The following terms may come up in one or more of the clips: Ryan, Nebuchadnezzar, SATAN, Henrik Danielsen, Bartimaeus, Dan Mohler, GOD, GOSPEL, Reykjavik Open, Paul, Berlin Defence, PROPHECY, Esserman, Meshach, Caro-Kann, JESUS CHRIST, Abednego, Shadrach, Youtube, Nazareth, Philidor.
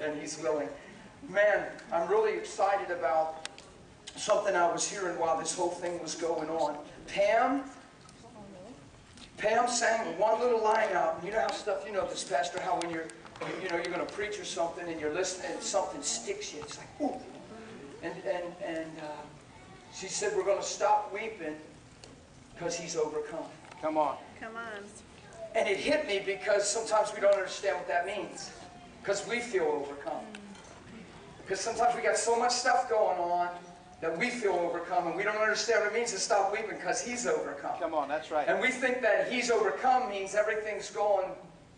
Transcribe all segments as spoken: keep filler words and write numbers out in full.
and He's willing. Man, I'm really excited about something I was hearing while this whole thing was going on. Pam, Pam sang one little line out. You know how stuff, you know this, Pastor, how when you're, you know, you're going to preach or something and you're listening and something sticks you. It's like, ooh. And, and, and uh, she said, we're going to stop weeping because He's overcome. Come on. Come on. And it hit me because sometimes we don't understand what that means. Because we feel overcome. Because sometimes we got so much stuff going on that we feel overcome, and we don't understand what it means to stop weeping because He's overcome. Come on, that's right. And we think that He's overcome means everything's going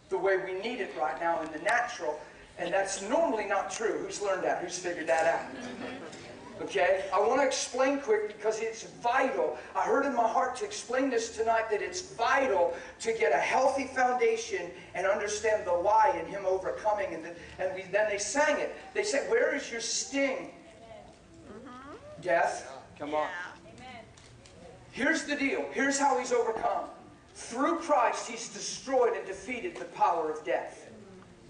the way we need it right now in the natural, and that's normally not true. Who's learned that? Who's figured that out? Okay? I want to explain quick because it's vital. I heard in my heart to explain this tonight that it's vital to get a healthy foundation and understand the why in Him overcoming. And, the, and we, then they sang it. They said, where is your sting? Death. Come on. Amen. Here's the deal. Here's how He's overcome. Through Christ, He's destroyed and defeated the power of death.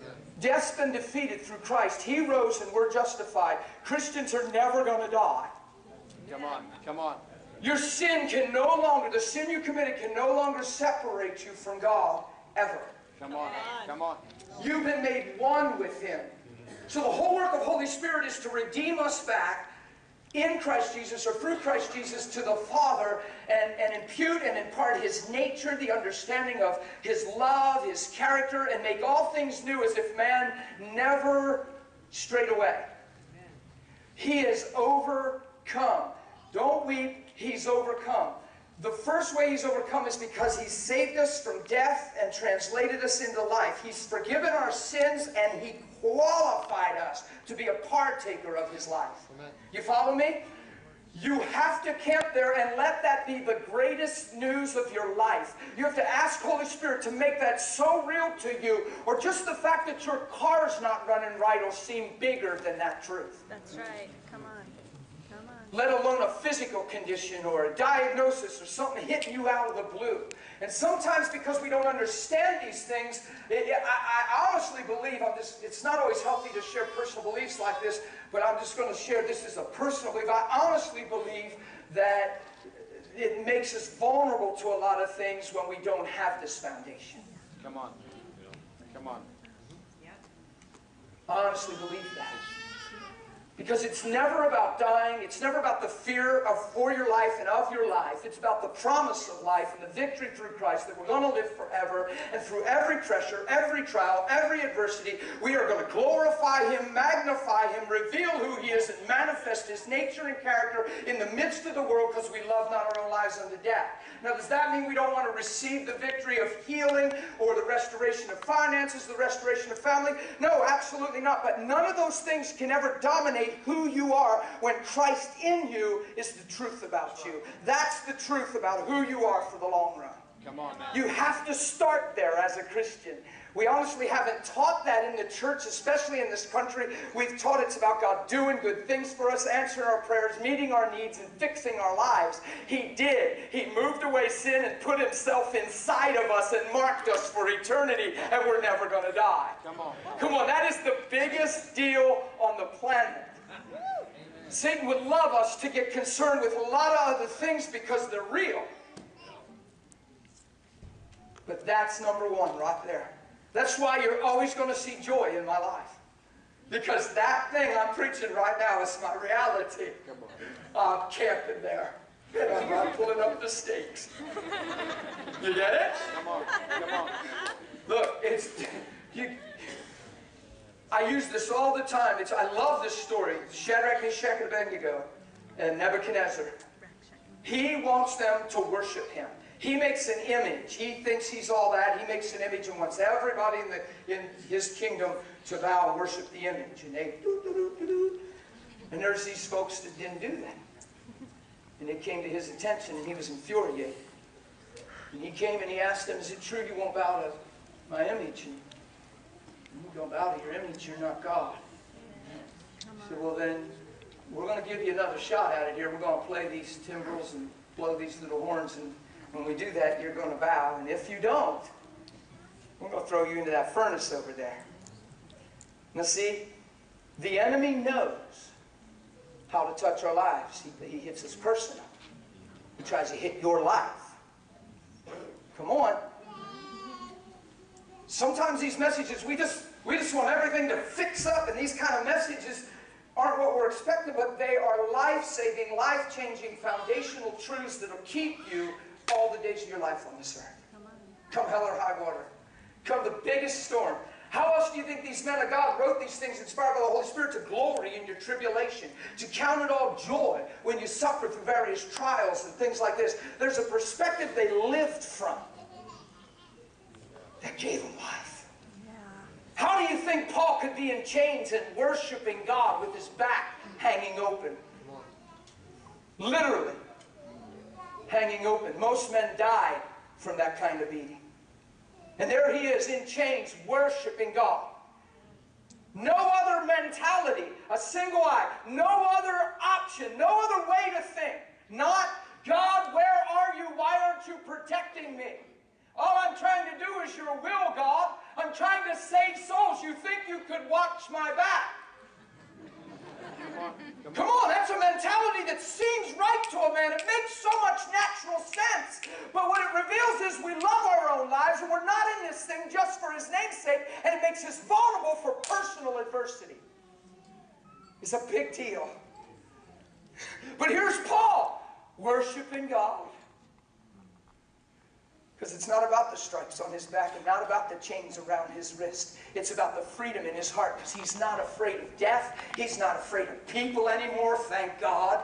Yeah. Death's been defeated through Christ. He rose and we're justified. Christians are never going to die. Come on. Come on. Your sin can no longer, the sin you committed can no longer separate you from God ever. Come on. Come on. You've been made one with Him. So the whole work of Holy Spirit is to redeem us back in Christ Jesus, or through Christ Jesus, to the Father, and, and impute and impart His nature, the understanding of His love, His character, and make all things new as if man never strayed away. Amen. He is overcome. Don't weep, He's overcome. The first way He's overcome is because He saved us from death and translated us into life. He's forgiven our sins and He qualified us to be a partaker of His life. Amen. You follow me? You have to camp there and let that be the greatest news of your life. You have to ask Holy Spirit to make that so real to you, or just the fact that your car's not running right will seem bigger than that truth. That's right. Come on. Let alone a physical condition or a diagnosis or something hitting you out of the blue. And sometimes because we don't understand these things, it, I, I honestly believe, I'm just, it's not always healthy to share personal beliefs like this, but I'm just going to share this as a personal belief. I honestly believe that it makes us vulnerable to a lot of things when we don't have this foundation. Come on. Come on. I honestly believe that. Because it's never about dying. It's never about the fear of for your life and of your life. It's about the promise of life and the victory through Christ that we're going to live forever. And through every pressure, every trial, every adversity, we are going to glorify Him, magnify Him, reveal who He is, and manifest His nature and character in the midst of the world because we love not our own lives unto death. Now, does that mean we don't want to receive the victory of healing or the restoration of finances, the restoration of family? No, absolutely not. But none of those things can ever dominate who you are when Christ in you is the truth about you. That's the truth about who you are for the long run. Come on, man. You have to start there as a Christian. We honestly haven't taught that in the church, especially in this country. We've taught it's about God doing good things for us, answering our prayers, meeting our needs, and fixing our lives. He did. He moved away sin and put Himself inside of us and marked us for eternity, and we're never going to die. Come on. Come on. That is the biggest deal on the planet. Satan would love us to get concerned with a lot of other things because they're real. But that's number one right there. That's why you're always going to see joy in my life. Because that thing I'm preaching right now is my reality. Come on. I'm camping there. And I'm not pulling up the stakes. You get it? Come on. Come on. Look, it's... you. I use this all the time. It's, I love this story. Shadrach, Meshach, and Abednego, and Nebuchadnezzar. He wants them to worship him. He makes an image. He thinks he's all that. He makes an image and wants everybody in, the, in his kingdom to bow and worship the image. And they do, do, do, do, do. And there's these folks that didn't do that. And it came to his attention, and he was infuriated. And he came and he asked them, is it true you won't bow to my image? And you don't bow to your image, you're not God. So, well then, we're going to give you another shot at it here. We're going to play these timbrels and blow these little horns, and when we do that, you're going to bow. And if you don't, we're going to throw you into that furnace over there. Now see, the enemy knows how to touch our lives. He, he hits us personal. He tries to hit your life. Come on. Sometimes these messages, we just, we just want everything to fix up, and these kind of messages aren't what we're expecting, but they are life-saving, life-changing, foundational truths that will keep you all the days of your life on this earth. Come, come hell or high water. Come the biggest storm. How else do you think these men of God wrote these things inspired by the Holy Spirit to glory in your tribulation, to count it all joy when you suffer through various trials and things like this? There's a perspective they lived from that gave them life. Yeah. How do you think Paul could be in chains and worshiping God with his back hanging open? Literally hanging open. Most men died from that kind of beating. And there he is in chains, worshiping God. No other mentality, a single eye, no other option, no other way to think. Not, God, where are you? Why aren't you protecting me? All I'm trying to do is your will, God. I'm trying to save souls. You think you could watch my back? Come on, come on. Come on, that's a mentality that seems right to a man. It makes so much natural sense. But what it reveals is we love our own lives, and we're not in this thing just for his name's sake, and it makes us vulnerable for personal adversity. It's a big deal. But here's Paul, worshiping God. Because it's not about the stripes on his back and not about the chains around his wrist. It's about the freedom in his heart, because he's not afraid of death. He's not afraid of people anymore, thank God.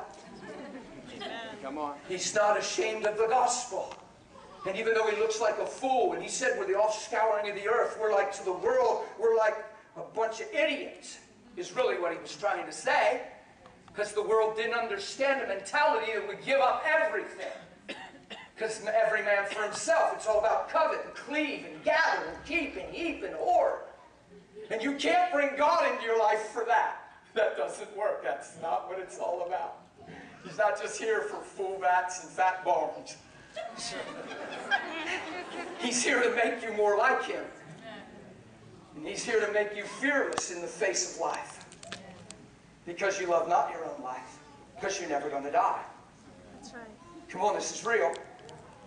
Amen. Come on. He's not ashamed of the gospel. And even though he looks like a fool, and he said we're the offscouring of the earth, we're like to the world, we're like a bunch of idiots, is really what he was trying to say. Because the world didn't understand the mentality that would give up everything. Because every man for himself, it's all about covet and cleave and gather and keep and heap and hoard. And you can't bring God into your life for that. That doesn't work. That's not what it's all about. He's not just here for full bats and fat bones. He's here to make you more like him. And he's here to make you fearless in the face of life. Because you love not your own life. Because you're never going to die. That's right. Come on, this is real.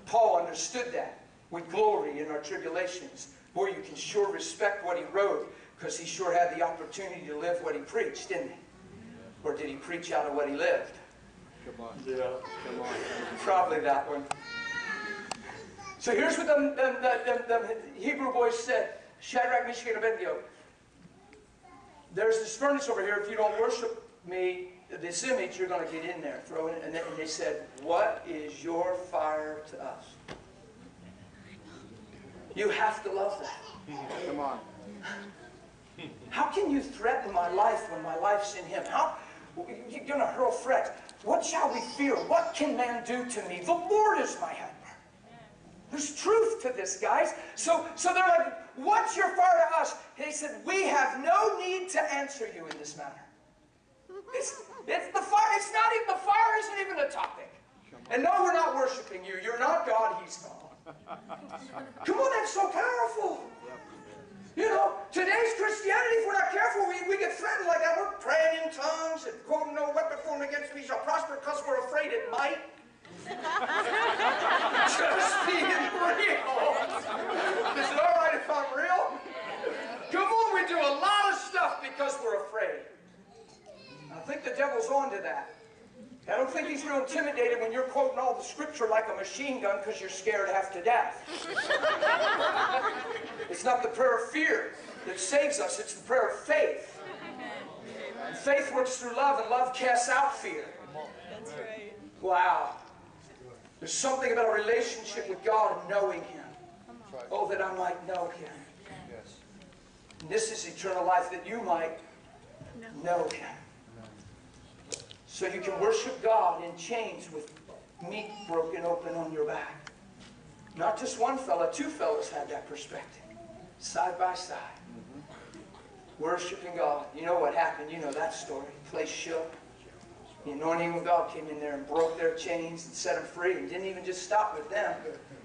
Paul understood that. We glory in our tribulations. Boy, you can sure respect what he wrote, because he sure had the opportunity to live what he preached, didn't he? Or did he preach out of what he lived? Come on. Yeah. Come on. Probably that one. So here's what the, the, the, the, the Hebrew boys said. Shadrach, Meshach, and Abednego. There's this furnace over here. If you don't worship me, this image, you're going to get in there, throw it, and then they said, what is your fire to us? You have to love that. Come on. How can you threaten my life when my life's in him? How you're going to hurl threats? What shall we fear? What can man do to me? The Lord is my helper. There's truth to this, guys. So, so they're like, what's your fire to us? And they said, we have no need to answer you in this matter. It's, it's the fire. It's not even the fire. Isn't even a topic. And no, we're not worshiping you. You're not God. He's God. Come on, that's so powerful. You know, today's Christianity, if we're not careful, we, we get threatened like that. We're praying in tongues and quoting, "No weapon formed against me shall prosper," because we're afraid it might. Just being real. Is it all right if I'm real? Come on, we do a lot of stuff because we're afraid. I think the devil's on to that. I don't think he's real intimidated when you're quoting all the scripture like a machine gun because you're scared half to death. It's not the prayer of fear that saves us. It's the prayer of faith. And faith works through love, and love casts out fear. That's right. Wow. There's something about a relationship with God and knowing him. Oh, that I might know him. And this is eternal life, that you might know him. So you can worship God in chains with meat broken open on your back. Not just one fella, two fellas had that perspective. Side by side. Mm-hmm. Worshiping God. You know what happened. You know that story. The place shook. The anointing of God came in there and broke their chains and set them free. And didn't even just stop with them.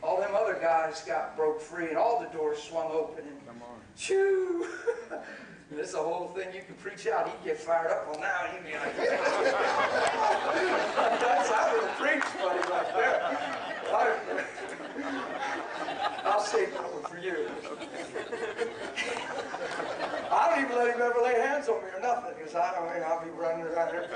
All them other guys got broke free, and all the doors swung open. And, come on. Shoo! This is a whole thing you can preach out. He'd get fired up. Well, now he'd be like, yeah. That's how we preach, buddy, right there. I'll save that one for you. I don't even let him ever lay hands on me or nothing, because I don't mean I'll be running around here.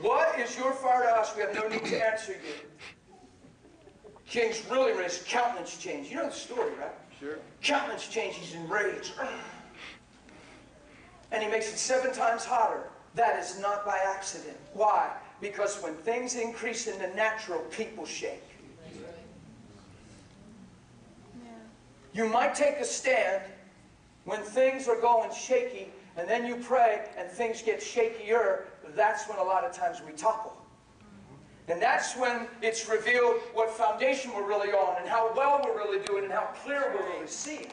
What is your fire to us? We have no need to answer you. King's really raised, countenance changed. You know the story, right? Sure. Countenance changed, he's enraged. And he makes it seven times hotter. That is not by accident. Why? Because when things increase in the natural, people shake. Yeah. You might take a stand when things are going shaky, and then you pray and things get shakier. That's when a lot of times we topple. And that's when it's revealed what foundation we're really on and how well we're really doing and how clear that's we're right. really seeing.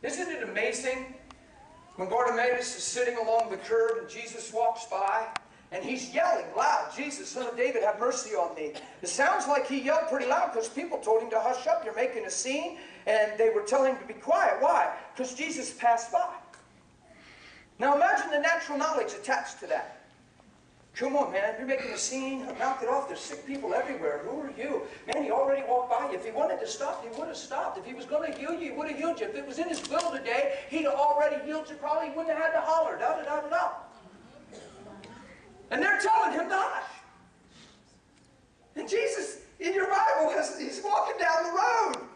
That's right. Isn't it amazing when Bartimaeus is sitting along the curb and Jesus walks by and he's yelling loud, "Jesus, Son of David, have mercy on me." It sounds like he yelled pretty loud because people told him to hush up. You're making a scene, and they were telling him to be quiet. Why? Because Jesus passed by. Now imagine the natural knowledge attached to that. Come on, man, you're making a scene, knock it off, there's sick people everywhere, who are you? Man, he already walked by you. If he wanted to stop, he would have stopped. If he was going to heal you, he would have healed you. If it was in his will today, he'd have already healed you, probably wouldn't have had to holler, da-da-da-da-da. And they're telling him to hush. And Jesus, in your Bible, he's walking down the road.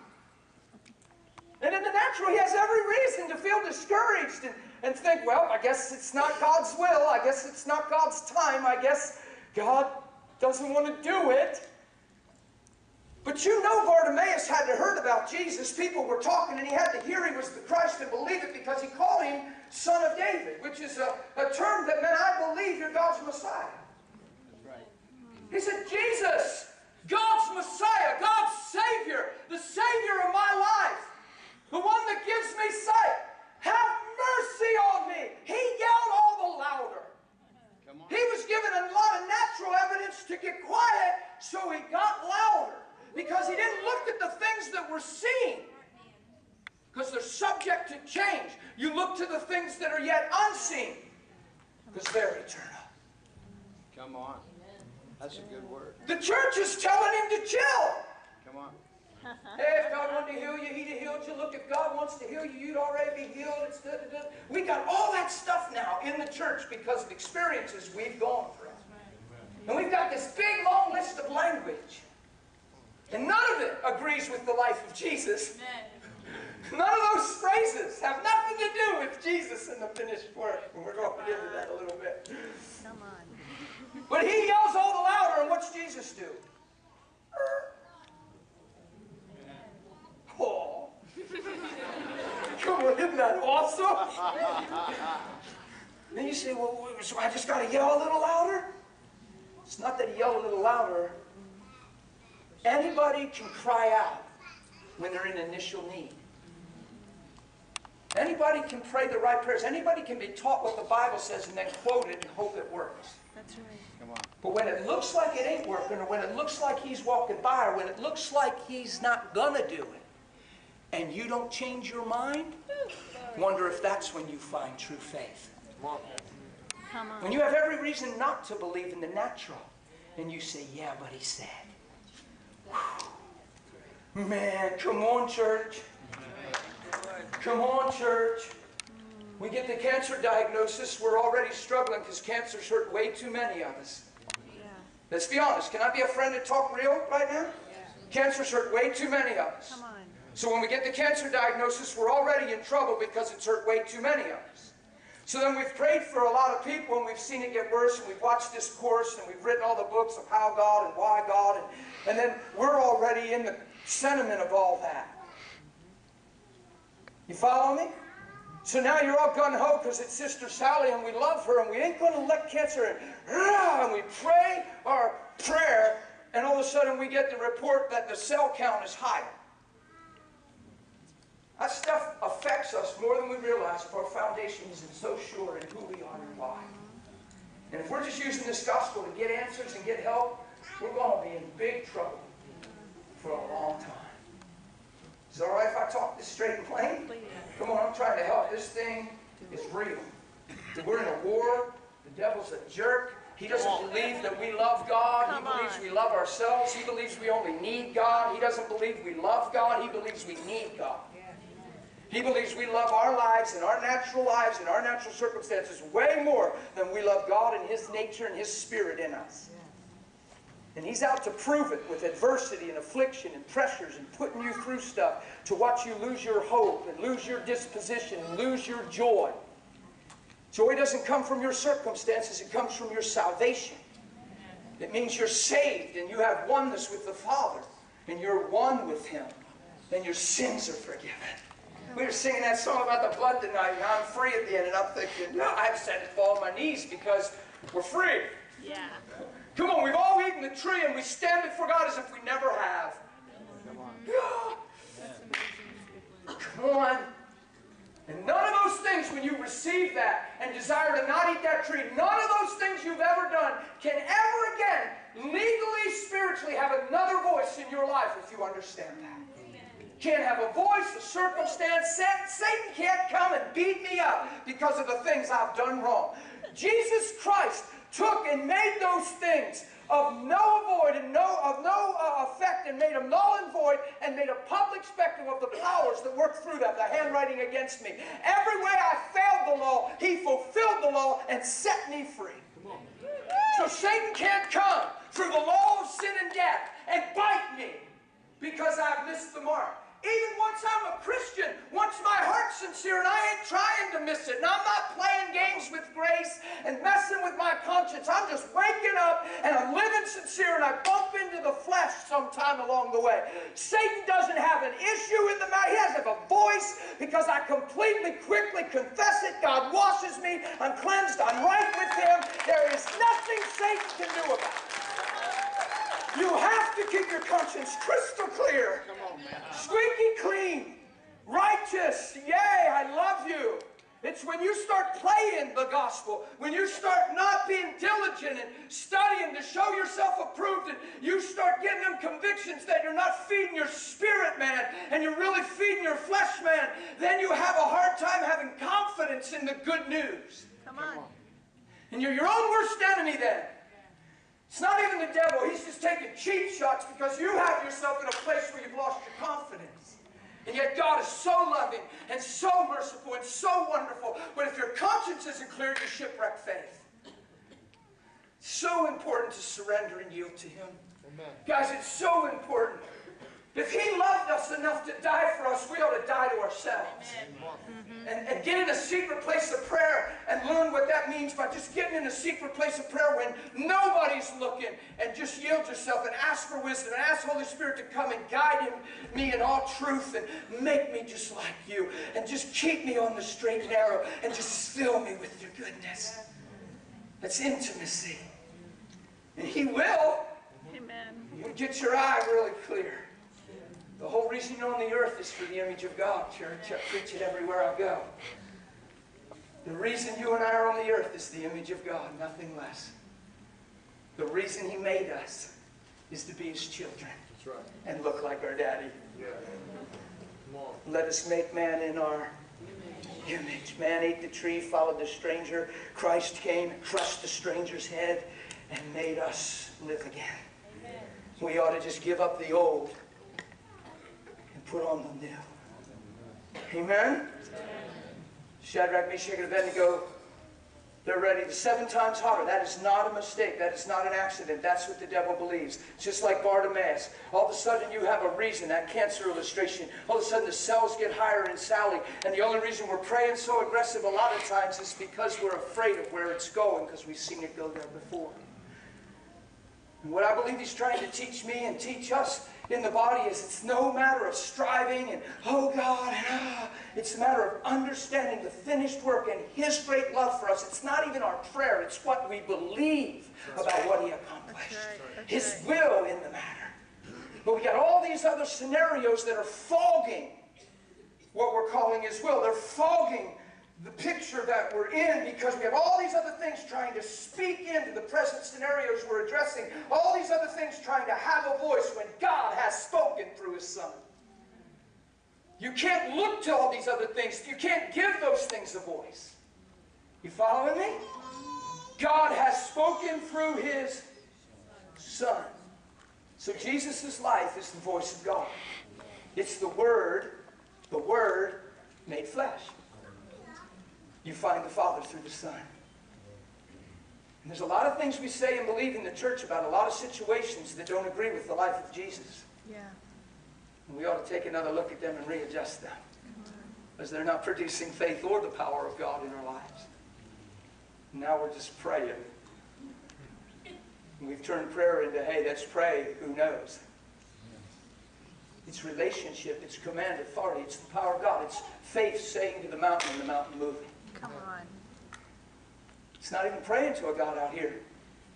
And in the natural, he has every reason to feel discouraged and, and think, well, I guess it's not God's will. I guess it's not God's time. I guess God doesn't want to do it. But you know Bartimaeus had to heard about Jesus. People were talking, and he had to hear he was the Christ and believe it because he called him Son of David, which is a, a term that meant, I believe you're God's Messiah. That's right. He said, Jesus, God's Messiah, God's Savior, the Savior of my life. The one that gives me sight, have mercy on me. He yelled all the louder. Come on. He was given a lot of natural evidence to get quiet, so he got louder. Because he didn't look at the things that were seen. Because they're subject to change. You look to the things that are yet unseen. Because they're eternal. Come on. That's a good word. The church is telling him to chill. Come on. Hey, if God wanted to heal you, he'd have healed you. Look, if God wants to heal you, you'd already be healed. It's da, da, da. We got all that stuff now in the church because of experiences we've gone through. And we've got this big, long list of language. And none of it agrees with the life of Jesus. None of those phrases have nothing to do with Jesus and the finished work. And we're going to get into that a little bit. Come on. But he yells all the louder, and what's Jesus do? Oh. Come on, isn't that awesome? Then you say, well, so I just got to yell a little louder? It's not that you yell a little louder. Anybody can cry out when they're in initial need. Anybody can pray the right prayers. Anybody can be taught what the Bible says and then quote it and hope it works. That's right. Come on. But when it looks like it ain't working, or when it looks like he's walking by, or when it looks like he's not going to do it, and you don't change your mind, wonder if that's when you find true faith. Come on. When you have every reason not to believe in the natural, and you say, yeah, but he said. Whew. Man, come on, church. Come on, church. We get the cancer diagnosis, we're already struggling because cancer's hurt way too many of us. Yeah. Let's be honest. Can I be a friend and talk real right now? Yeah. Cancer's hurt way too many of us. Come on. So when we get the cancer diagnosis, we're already in trouble because it's hurt way too many of us. So then we've prayed for a lot of people, and we've seen it get worse, and we've watched this course, and we've written all the books of how God and why God, and, and then we're already in the sentiment of all that. You follow me? So now you're all gung-ho because it's Sister Sally, and we love her, and we ain't going to let cancer in. And we pray our prayer, and all of a sudden we get the report that the cell count is higher. That stuff affects us more than we realize if our foundation isn't so sure in who we are and why. And if we're just using this gospel to get answers and get help, we're going to be in big trouble for a long time. Is it all right if I talk this straight and plain? Come on, I'm trying to help. This thing is real. We're in a war. The devil's a jerk. He doesn't believe that we love God. He believes we love ourselves. He believes we only need God. He doesn't believe we love God. He believes we need God. He believes we love our lives and our natural lives and our natural circumstances way more than we love God and His nature and His Spirit in us. And he's out to prove it with adversity and affliction and pressures and putting you through stuff to watch you lose your hope and lose your disposition and lose your joy. Joy doesn't come from your circumstances. It comes from your salvation. It means you're saved and you have oneness with the Father. And you're one with Him. And your sins are forgiven. We were singing that song about the blood tonight, and I'm free at the end. And I'm thinking, no, I've had to fall on my knees because we're free. Yeah. Come on, we've all eaten the tree, and we stand before God as if we never have. Come on. Yeah. Come on. And none of those things, when you receive that and desire to not eat that tree, none of those things you've ever done can ever again legally, spiritually have another voice in your life if you understand that. Can't have a voice, a circumstance. Satan can't come and beat me up because of the things I've done wrong. Jesus Christ took and made those things of no void and no of no uh, effect, and made them null and void, and made a public spectrum of the powers that work through them, the handwriting against me. Every way I failed the law, He fulfilled the law and set me free. Come on. So Satan can't come through the law of sin and death and bite me because I've missed the mark. Even once I'm a Christian, once my heart's sincere and I ain't trying to miss it, and I'm not playing games with grace and messing with my conscience, I'm just waking up and I'm living sincere, and I bump into the flesh sometime along the way. Satan doesn't have an issue in the matter. He doesn't have a voice because I completely, quickly confess it. God washes me. I'm cleansed. I'm right with Him. There is nothing Satan can do about it. You have to keep your conscience crystal clear. Come on, man. Squeaky clean. Righteous. Yay, I love you. It's when you start playing the gospel, when you start not being diligent and studying to show yourself approved, and you start getting them convictions that you're not feeding your spirit man and you're really feeding your flesh man, then you have a hard time having confidence in the good news. Come on. And you're your own worst enemy then. It's not even the devil. He's just taking cheap shots because you have yourself in a place where you've lost your confidence. And yet God is so loving and so merciful and so wonderful. But if your conscience isn't clear, you shipwreck faith. It's so important to surrender and yield to Him. Amen. Guys, it's so important. If He loved us enough to die for us, we ought to die to ourselves. Mm-hmm. and, and get in a secret place of prayer and learn what that means by just getting in a secret place of prayer when nobody's looking, and just yield yourself and ask for wisdom and ask the Holy Spirit to come and guide him, me in all truth, and make me just like You, and just keep me on the straight and narrow, and just fill me with Your goodness. That's intimacy. And He will. Amen. You get your eye really clear. The whole reason you're on the earth is for the image of God, church. I preach it everywhere I go. The reason you and I are on the earth is the image of God, nothing less. The reason He made us is to be His children. That's right. And look like our daddy. Yeah. Come on. Let us make man in our image. Man ate the tree, followed the stranger. Christ came and crushed the stranger's head and made us live again. Amen. We ought to just give up the old. Put on the new. Amen? Shadrach, Meshach, and Abednego, they're ready. The seven times hotter. That is not a mistake. That is not an accident. That's what the devil believes. It's just like Bartimaeus. All of a sudden you have a reason, that cancer illustration. All of a sudden the cells get higher in Sally. And the only reason we're praying so aggressive a lot of times is because we're afraid of where it's going, because we've seen it go there before. And what I believe He's trying to teach me and teach us in the body is it's no matter of striving and, oh God, and ah. It's a matter of understanding the finished work and His great love for us. It's not even our prayer. It's what we believe about what He accomplished. His will in the matter. But we got all these other scenarios that are fogging what we're calling His will. They're fogging the picture that we're in, because we have all these other things trying to speak into the present scenarios we're addressing, all these other things trying to have a voice when God has spoken through His Son. You can't look to all these other things. You can't give those things a voice. You following me? God has spoken through His Son. So Jesus' life is the voice of God. It's the Word, the Word made flesh. You find the Father through the Son. And there's a lot of things we say and believe in the church about a lot of situations that don't agree with the life of Jesus. Yeah. And we ought to take another look at them and readjust them, because they're not producing faith or the power of God in our lives. And now we're just praying. And we've turned prayer into, hey, let's pray, who knows? It's relationship, it's command, authority, it's the power of God. It's faith saying to the mountain and the mountain moving. Come on. It's not even praying to a God out here.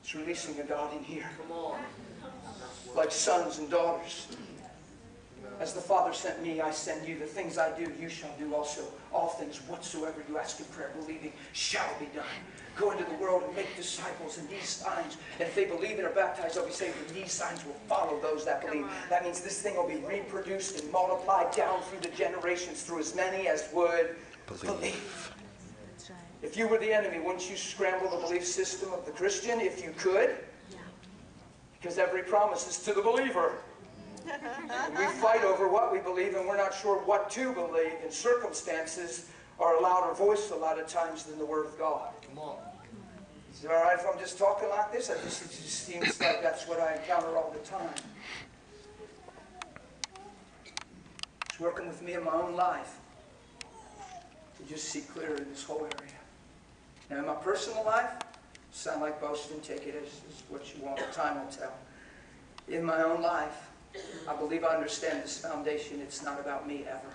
It's releasing a God in here. Come on. Like sons and daughters. As the Father sent me, I send you. The things I do, you shall do also. All things whatsoever you ask in prayer, believing, shall be done. Go into the world and make disciples, and these signs, and if they believe and are baptized, they'll be saved, and these signs will follow those that believe. That means this thing will be reproduced and multiplied down through the generations, through as many as would believe. believe. That's right. If you were the enemy, wouldn't you scramble the belief system of the Christian if you could? Yeah. Because every promise is to the believer. And we fight over what we believe, and we're not sure what to believe, and circumstances are a louder voice a lot of times than the Word of God. Come on. Is it all right if I'm just talking like this? I just, it just seems like that's what I encounter all the time. It's working with me in my own life to just see clearer in this whole area. Now, in my personal life, sound like boasting, take it as, as what you want, the time will tell. In my own life, I believe I understand this foundation. It's not about me ever.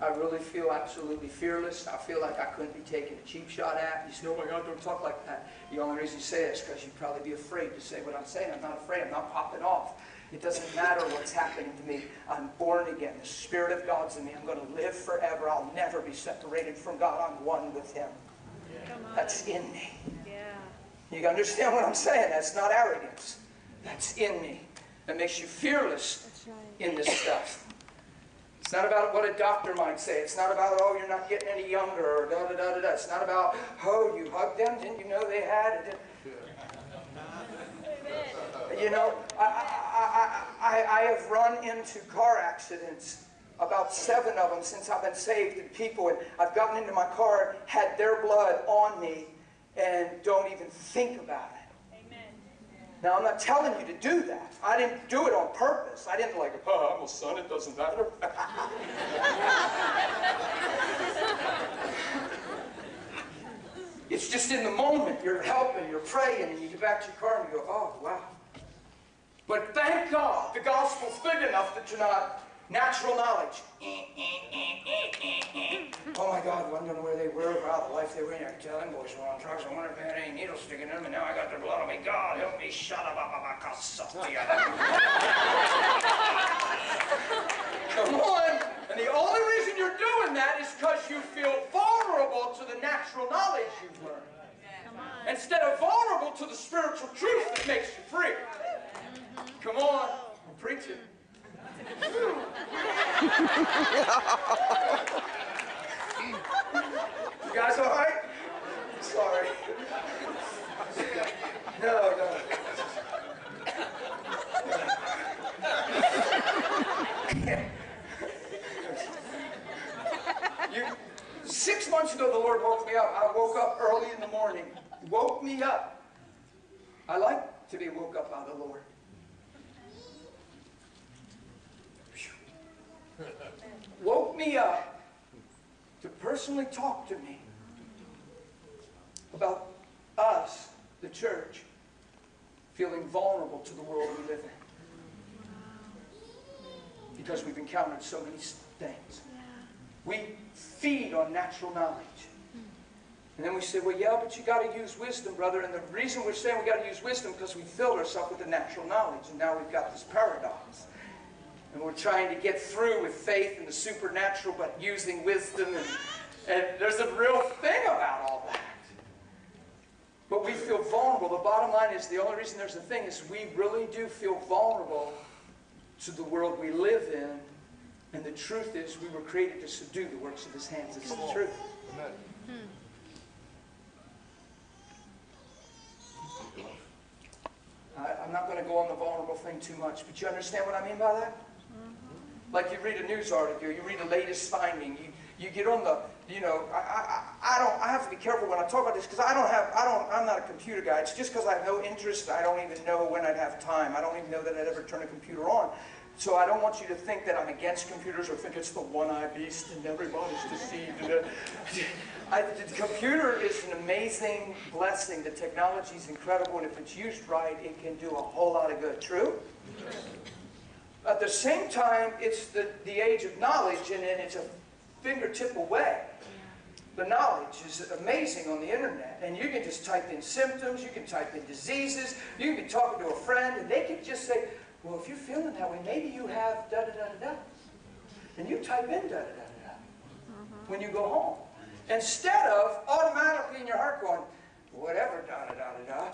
I really feel absolutely fearless. I feel like I couldn't be taking a cheap shot at. You say, oh my God, don't talk like that. The only reason you say that is because you'd probably be afraid to say what I'm saying. I'm not afraid. I'm not popping off. It doesn't matter what's happening to me. I'm born again. The Spirit of God's in me. I'm going to live forever. I'll never be separated from God. I'm one with Him. Yeah. That's in me. Yeah. You understand what I'm saying? That's not arrogance. That's in me. That makes you fearless in this stuff. It's not about what a doctor might say. It's not about, oh, you're not getting any younger, or da da da da da. It's not about, oh, you hugged them, didn't you know they had it? You know, I, I, I, I, I have run into car accidents, about seven of them since I've been saved, and people, and I've gotten into my car, had their blood on me, and don't even think about it. Now, I'm not telling you to do that. I didn't do it on purpose. I didn't like, oh, I'm a son, it doesn't matter. It's just in the moment. You're helping, you're praying, and you get back to your car and you go, oh, wow. But thank God the gospel's big enough that you're not natural knowledge. Oh, my God, wondering where they were, wow, the life they were in. I could tell them boys were on drugs. I wonder if they had any needles sticking in them, and now I got their blood on me. God, help me. Shut up. Come on. And the only reason you're doing that is because you feel vulnerable to the natural knowledge you've learned. Come on. Instead of vulnerable to the spiritual truth that makes you free. Come on. I'm preaching. You guys all right? Sorry. No, no. you, six months ago, the Lord woke me up. I woke up early in the morning. He woke me up. I like to be woke up by the Lord. Woke me up to personally talk to me about us, the church, feeling vulnerable to the world we live in. Because we've encountered so many things. We feed on natural knowledge. And then we say, well, yeah, but you got to use wisdom, brother. And the reason we're saying we got to use wisdom is because we filled ourselves with the natural knowledge. And now we've got this paradox. And we're trying to get through with faith and the supernatural, but using wisdom and And there's a real thing about all that. But we feel vulnerable. The bottom line is the only reason there's a thing is we really do feel vulnerable to the world we live in. And the truth is we were created to subdue the works of his hands. It's the truth. Amen. Hmm. I, I'm not going to go on the vulnerable thing too much, but you understand what I mean by that? Mm-hmm. Like you read a news article, you read the latest finding, you, you get on the, you know, I, I, I don't, I have to be careful when I talk about this because I don't have, I don't, I'm not a computer guy. It's just because I have no interest. I don't even know when I'd have time. I don't even know that I'd ever turn a computer on. So I don't want you to think that I'm against computers or think it's the one-eyed beast and everybody's deceived. I, the computer is an amazing blessing. The technology is incredible, and if it's used right, it can do a whole lot of good. True? Yes. At the same time, it's the, the age of knowledge, and, and it's a fingertip away. The knowledge is amazing on the internet, and you can just type in symptoms, you can type in diseases, you can be talking to a friend, and they can just say, well, if you're feeling that way, maybe you have da-da-da-da-da. And you type in da-da-da-da-da mm-hmm. when you go home. Instead of automatically in your heart going, whatever da-da-da-da-da.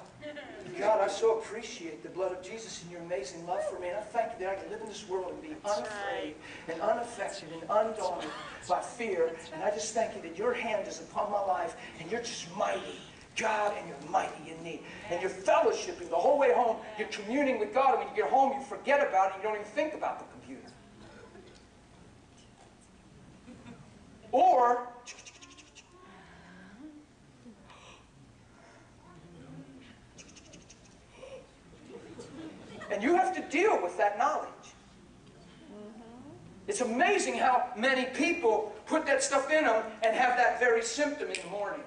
God, I so appreciate the blood of Jesus and your amazing love for me. And I thank you that I can live in this world and be unafraid and unaffected and undaunted by fear. And I just thank you that your hand is upon my life and you're just mighty. God, and you're mighty in need. And you're fellowshipping the whole way home. You're communing with God. And when you get home, you forget about it. You don't even think about the computer. Or, and you have to deal with that knowledge. It's amazing how many people put that stuff in them and have that very symptom in the morning.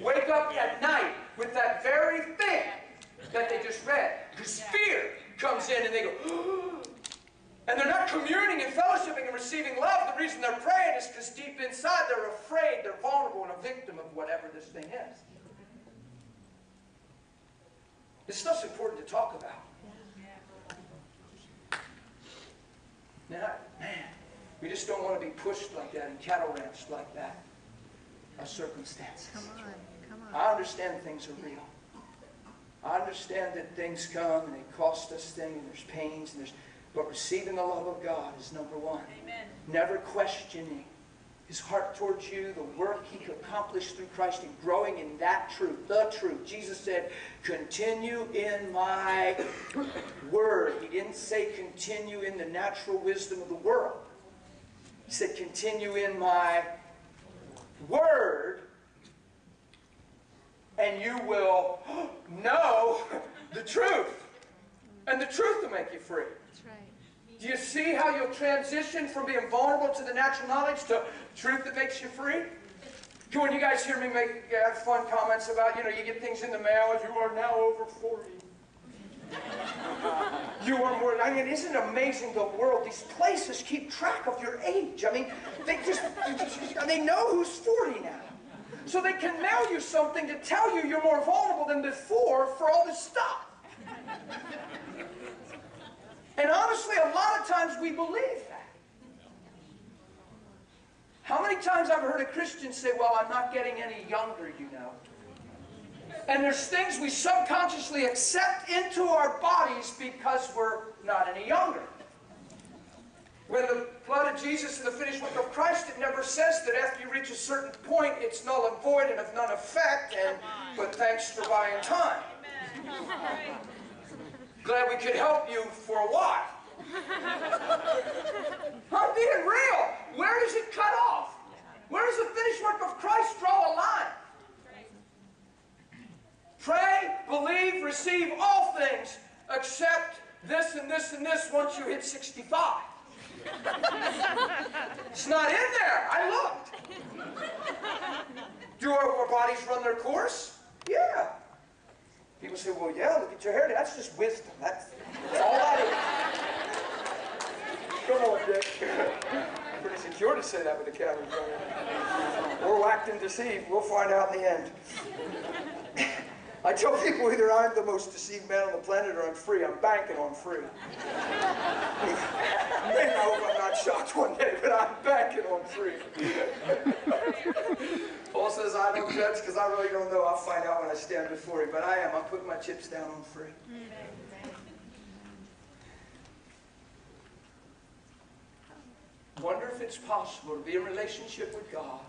Wake up at night with that very thing that they just read. Because fear comes in and they go, oh. And they're not communing and fellowshipping and receiving love. The reason they're praying is because deep inside they're afraid, they're vulnerable and a victim of whatever this thing is. This stuff's important to talk about. Now, man, we just don't want to be pushed like that and cattle ranched like that. Our circumstances. Come on, come on. I understand things are real. I understand that things come and they cost us things and there's pains and there's, but receiving the love of God is number one. Amen. Never questioning his heart towards you, the work he could accomplish through Christ and growing in that truth, the truth. Jesus said, continue in my word. He didn't say continue in the natural wisdom of the world. He said continue in my word, and you will know the truth, and the truth will make you free. That's right. Do you see how you'll transition from being vulnerable to the natural knowledge to truth that makes you free? When you guys hear me make uh, fun comments about, you know, you get things in the mail and you are now over forty. You are more. I mean, isn't it amazing the world? These places keep track of your age. I mean, they just they know who's forty now, so they can mail you something to tell you you're more vulnerable than before for all this stuff. And honestly, a lot of times we believe that. How many times I've heard a Christian say, "Well, I'm not getting any younger," you know. And there's things we subconsciously accept into our bodies because we're not any younger. When the blood of Jesus and the finished work of Christ, it never says that after you reach a certain point, it's null and void and of none effect, and, but thanks for buying time. Glad we could help you for a while. I'm being real. Where does it cut off? Where does the finished work of Christ draw a line? Pray, believe, receive all things except this and this and this once you hit sixty-five. It's not in there. I looked. Do our, our bodies run their course? Yeah. People say, well, yeah, look at your hair. That's just wisdom. That's, that's all that is. Come on, Dick. Pretty secure to say that with a cabbage. We're whacked and deceived. We'll find out in the end. I tell people either I'm the most deceived man on the planet or I'm free. I'm banking on free. Man, I hope I'm not shocked one day, but I'm banking on free. Paul says I don't judge because I really don't know. I'll find out when I stand before you, but I am. I'm putting my chips down on free. Wonder if it's possible to be in relationship with God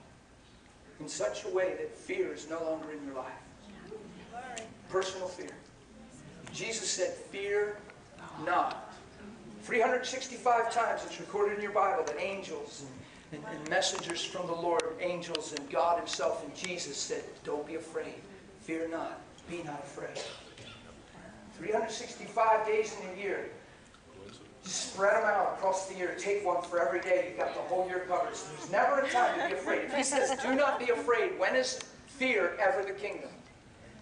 in such a way that fear is no longer in your life. Personal fear. Jesus said, fear not. three hundred sixty-five times it's recorded in your Bible that angels and, and messengers from the Lord, angels and God himself and Jesus said, don't be afraid. Fear not. Be not afraid. three hundred sixty-five days in a year. Just spread them out across the year. Take one for every day. You've got the whole year covered. So there's never a time to be afraid. If he says, do not be afraid, when is fear ever the kingdom?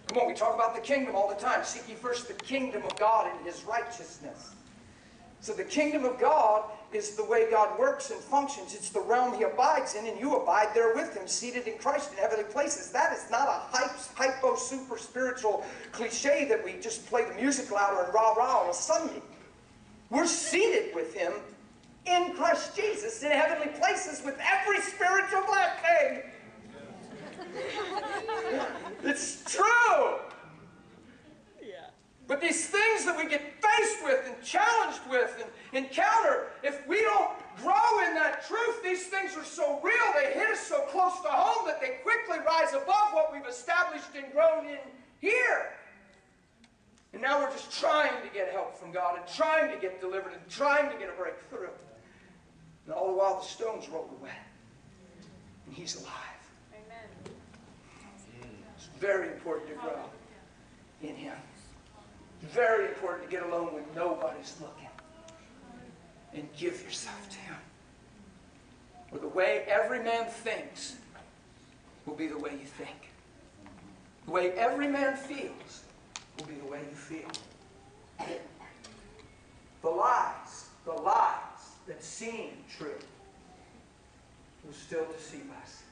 Come on, we talk about the kingdom all the time. Seek ye first the kingdom of God and his righteousness. So the kingdom of God is the way God works and functions. It's the realm he abides in, and you abide there with him, seated in Christ in heavenly places. That is not a hype, hypo, super spiritual cliche that we just play the music louder and rah-rah on a Sunday. We're seated with him in Christ Jesus in heavenly places with every spiritual blessing. It's true. Yeah. But these things that we get faced with and challenged with and encounter, if we don't grow in that truth, these things are so real, they hit us so close to home that they quickly rise above what we've established and grown in here. And now we're just trying to get help from God and trying to get delivered and trying to get a breakthrough. And all the while the stone's rolled away. And he's alive. Amen. It's very important to grow in him. It's very important to get alone when nobody's looking. And give yourself to him. Or the way every man thinks will be the way you think. The way every man feels will be the way you feel. The lies, the lies that seem true will still deceive us.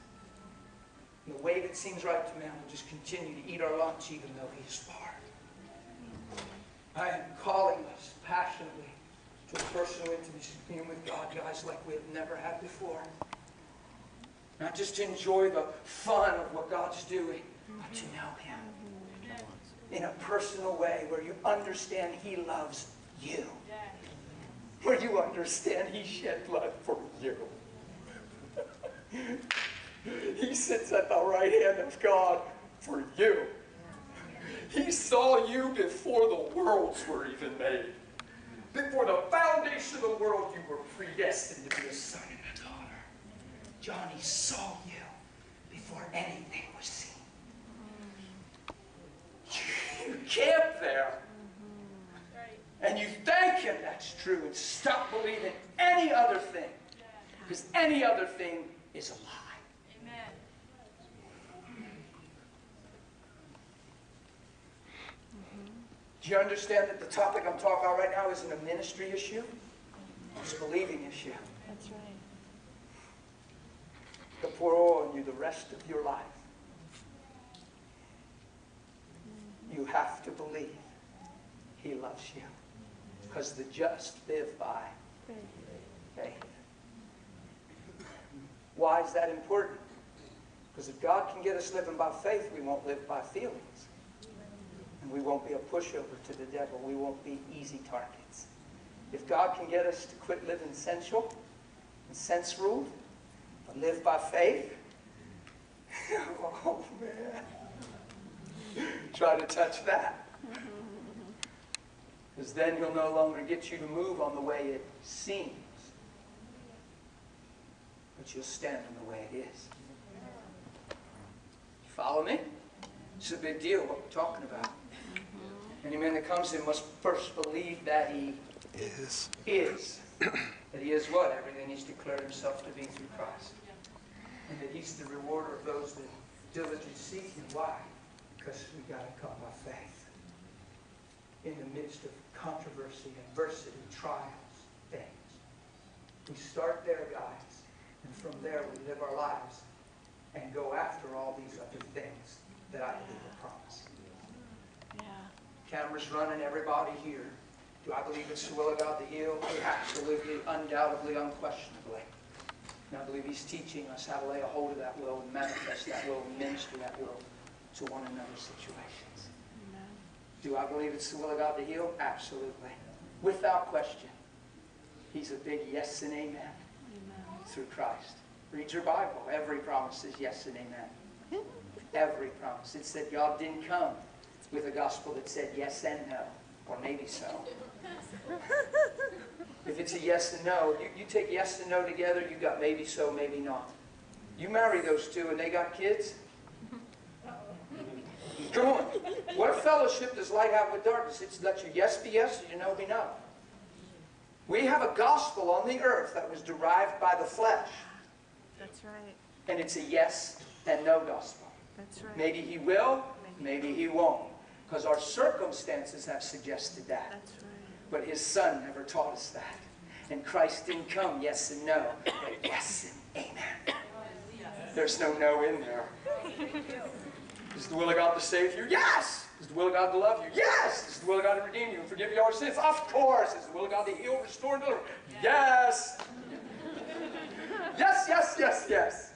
And the way that seems right to man will just continue to eat our lunch even though he is far. I am calling us passionately to a personal intimacy with God, guys, like we have never had before. Not just to enjoy the fun of what God's doing, but to know him in a personal way where you understand he loves you. Where you understand he shed blood for you. He sits at the right hand of God for you. He saw you before the worlds were even made. Before the foundation of the world, you were predestined to be a son and a daughter. John, he saw you before anything was seen. You camp there, and you thank him that's true, and stop believing any other thing, because any other thing is a lie. Amen. Do you understand that the topic I'm talking about right now isn't a ministry issue? It's a believing issue. That's right. To pour oil on you the rest of your life. You have to believe he loves you. Because the just live by faith. Why is that important? Because if God can get us living by faith, we won't live by feelings. And we won't be a pushover to the devil. We won't be easy targets. If God can get us to quit living sensual and sense-ruled, but live by faith, oh man. Try to touch that. Because then he'll no longer get you to move on the way it seems. But you'll stand on the way it is. You follow me? It's a big deal what we're talking about. Any man that comes in must first believe that he is. is. That he is what? Everything he's declared himself to be through Christ. And that he's the rewarder of those that diligently seek him. Why? Because we've got to come by faith. In the midst of controversy, adversity, trials, things. We start there, guys, and from there we live our lives and go after all these other things that I believe are promised. Cameras running, everybody here. Do I believe it's the will of God to heal? Absolutely, undoubtedly, unquestionably. And I believe He's teaching us how to lay a hold of that will and manifest that will and minister that will to one another's situations. Amen. Do I believe it's the will of God to heal? Absolutely. Without question. He's a big yes and amen, amen. Through Christ. Read your Bible. Every promise is yes and amen. Every promise. It said God didn't come with a gospel that said yes and no, or maybe so. If it's a yes and no, you, you take yes and no together, you got maybe so, maybe not. You marry those two and they got kids? Come on. What fellowship does light have with darkness? It's let your yes be yes and your no be no. We have a gospel on the earth that was derived by the flesh. That's right. And it's a yes and no gospel. That's right. Maybe he will, maybe he won't. Because our circumstances have suggested that. That's right. But His Son never taught us that. And Christ didn't come yes and no, but yes and amen. There's no no in there. Is the will of God to save you? Yes! Is the will of God to love you? Yes! Is the will of God to redeem you and forgive you all your sins? Of course! Is the will of God to heal, restore, and deliver? Yes! Yes, yes, yes, yes.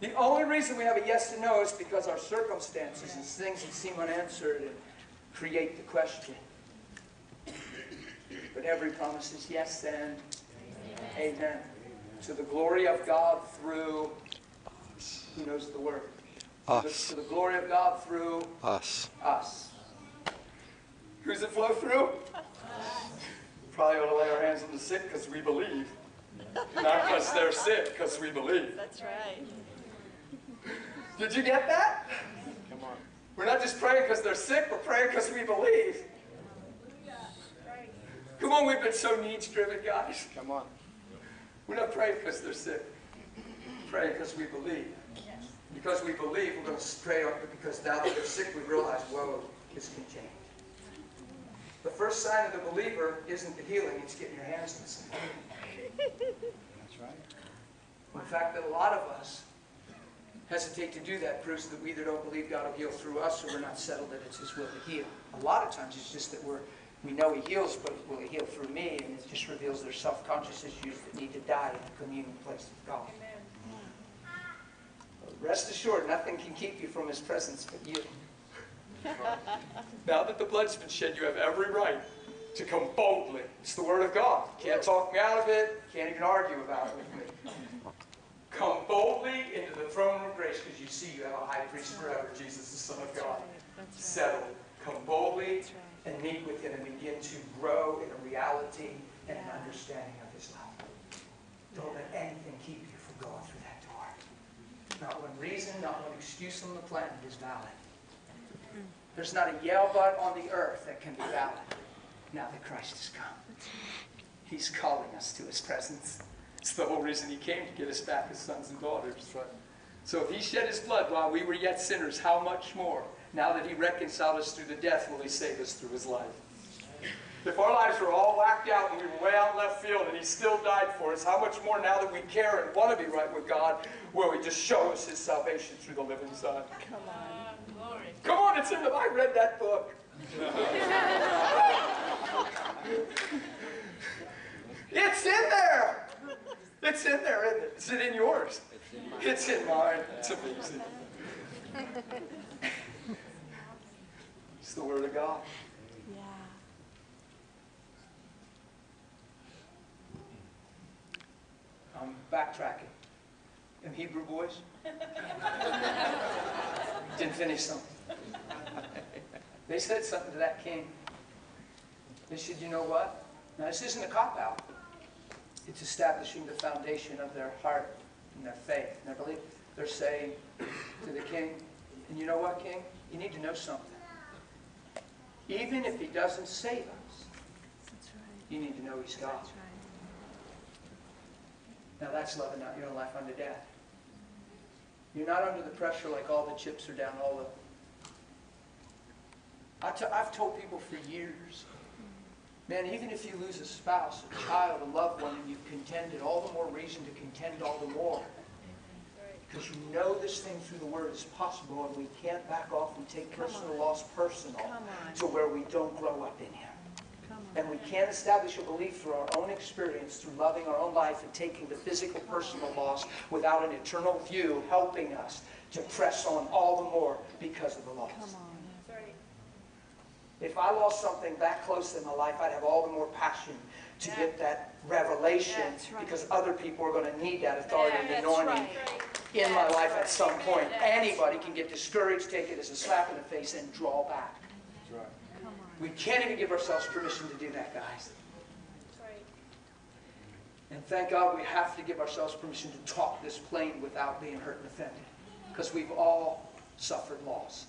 The only reason we have a yes and no is because our circumstances and things that seem unanswered and create the question. But every promise is yes and amen. Amen. Amen. To the glory of God through, who knows the word? Us. To the glory of God through us. Us. Who's it flow through? Us. Probably ought to lay our hands on the sick because we believe. Not because they're sick, because we believe. That's right. Did you get that? Come on. We're not just praying because they're sick, we're praying because we believe. Come on, we've been so needs-driven, guys. Come on. We're not praying because they're sick. We're praying because we believe. Yes. Because we believe, we're going to pray on it because now that they're sick, we realize, whoa, this can change. The first sign of the believer isn't the healing, it's getting your hands on something. That's right. The fact that a lot of us hesitate to do that proves that we either don't believe God will heal through us or we're not settled that it's His will to heal. A lot of times it's just that we're We know He heals, but will He heal through me? And it just reveals their self-conscious issues that need to die in the communion place with God. Amen. Rest assured, nothing can keep you from His presence but you. Now that the blood's been shed, you have every right to come boldly. It's the Word of God. You can't talk me out of it. You can't even argue about it with me. Come boldly into the throne of grace because you see you have a high priest forever, Jesus, the Son of God. Settle. Come boldly and meet with Him and begin to grow in a reality and yeah. an understanding of His love. Don't let anything keep you from going through that door. Not one reason, not one excuse on the planet is valid. There's not a yell but on the earth that can be valid now that Christ has come. He's calling us to His presence. It's the whole reason He came, to get us back as sons and daughters. Right. So if He shed His blood while we were yet sinners, how much more? Now that He reconciled us through the death, will He save us through His life? If our lives were all whacked out and we were way out in left field and He still died for us, how much more now that we care and want to be right with God, will He just show us His salvation through the living Son? Come on. Glory. Come on, it's in the, I read that book. It's in there. It's in there, isn't it? Is it in yours? It's in mine. It's amazing. It's the Word of God. Yeah. I'm backtracking. Them Hebrew boys didn't finish something. They said something to that king. They said, you know what? Now, this isn't a cop-out. It's establishing the foundation of their heart and their faith and their belief. They're saying to the king, and you know what, king? You need to know something. Even if He doesn't save us, that's right. You need to know He's God. That's right. Now that's loving out your own life unto death. You're not under the pressure like all the chips are down, all the... I t I've told people for years, man, even if you lose a spouse, a child, a loved one, and you've contended, all the more reason to contend all the more. Because we know this thing through the Word is possible, and we can't back off. We take personal loss personal to where we don't grow up in Him. And we can't establish a belief through our own experience, through loving our own life and taking the physical personal loss without an eternal view helping us to press on all the more because of the loss. Come on. If I lost something that close in my life, I'd have all the more passion to yeah. get that revelation right. because other people are going to need that authority yeah, and anointing right. in that's my life right. at some point. That's Anybody right. can get discouraged, take it as a slap in the face, and draw back. That's right. Come on. We can't even give ourselves permission to do that, guys. That's right. And thank God we have to give ourselves permission to talk this plain without being hurt and offended, because we've all suffered loss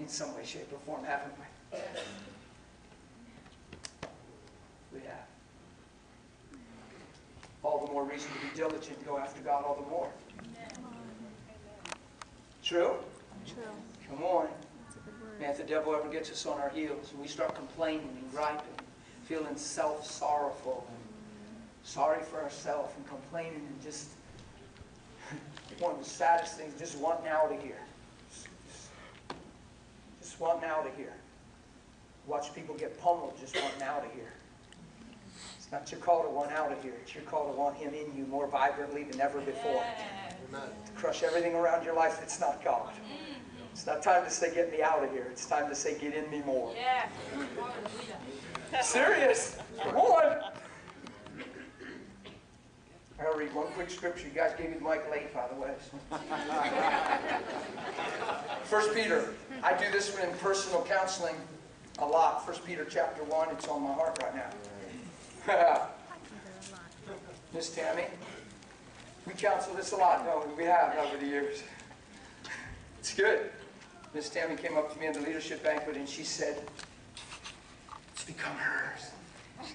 in some way, shape, or form, haven't we? We have. All the more reason to be diligent and go after God all the more. True? True. Come on. Man, if the devil ever gets us on our heels and we start complaining and griping, feeling self-sorrowful, sorry for ourselves and complaining and just one of the saddest things, just wanting out of here. Just wanting out of here. Watch people get pummeled just wanting out of here. It's not your call to want out of here. It's your call to want Him in you more vibrantly than ever before. Yes. To crush everything around your life that's not God. Mm. It's not time to say, get me out of here. It's time to say, get in me more. Yeah. Serious. Come on. I'll read one quick scripture. You guys gave me the mic late, by the way. So. First Peter. I do this in personal counseling a lot. First Peter chapter one. It's on my heart right now. Miss Tammy, we counsel this a lot. No, we have over the years. It's good. Miss Tammy came up to me in the leadership banquet and she said, "It's become hers.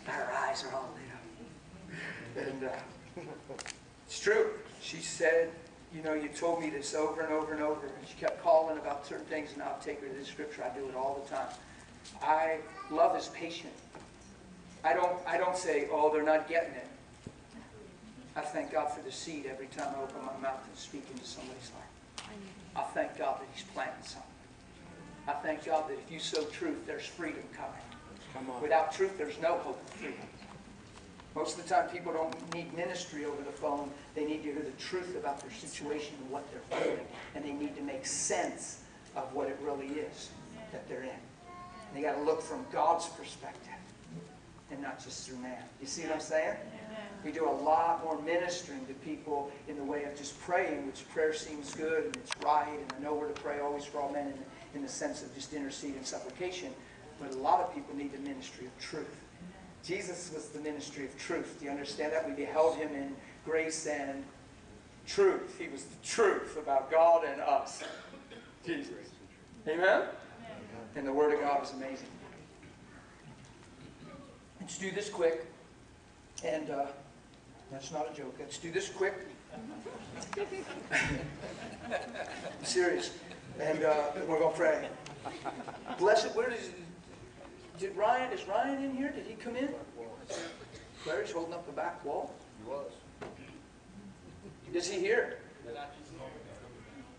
Her eyes are all lit up." And. Uh, It's true. She said, you know, you told me this over and over and over. And she kept calling about certain things, and I'll take her to the scripture. I do it all the time. I love is patient. I don't I don't say, oh, they're not getting it. I thank God for the seed every time I open my mouth and speak into somebody's life. I thank God that He's planting something. I thank God that if you sow truth, there's freedom coming. Come on. Without truth, there's no hope of freedom. Most of the time, people don't need ministry over the phone. They need to hear the truth about their situation and what they're feeling. And they need to make sense of what it really is that they're in. And they got to look from God's perspective and not just through man. You see what I'm saying? We do a lot more ministering to people in the way of just praying, which prayer seems good and it's right, and I know where to pray always for all men in, in the sense of just intercede and supplication. But a lot of people need the ministry of truth. Jesus was the ministry of truth. Do you understand that? We beheld Him in grace and truth. He was the truth about God and us. Jesus. Amen? Amen? And the Word of God is amazing. Let's do this quick. And uh, that's not a joke. Let's do this quick. I'm serious. And uh, we're going to pray. Blessed, where is it? Did Ryan, is Ryan in here? Did he come in? Larry's holding up the back wall. He was. Is he here?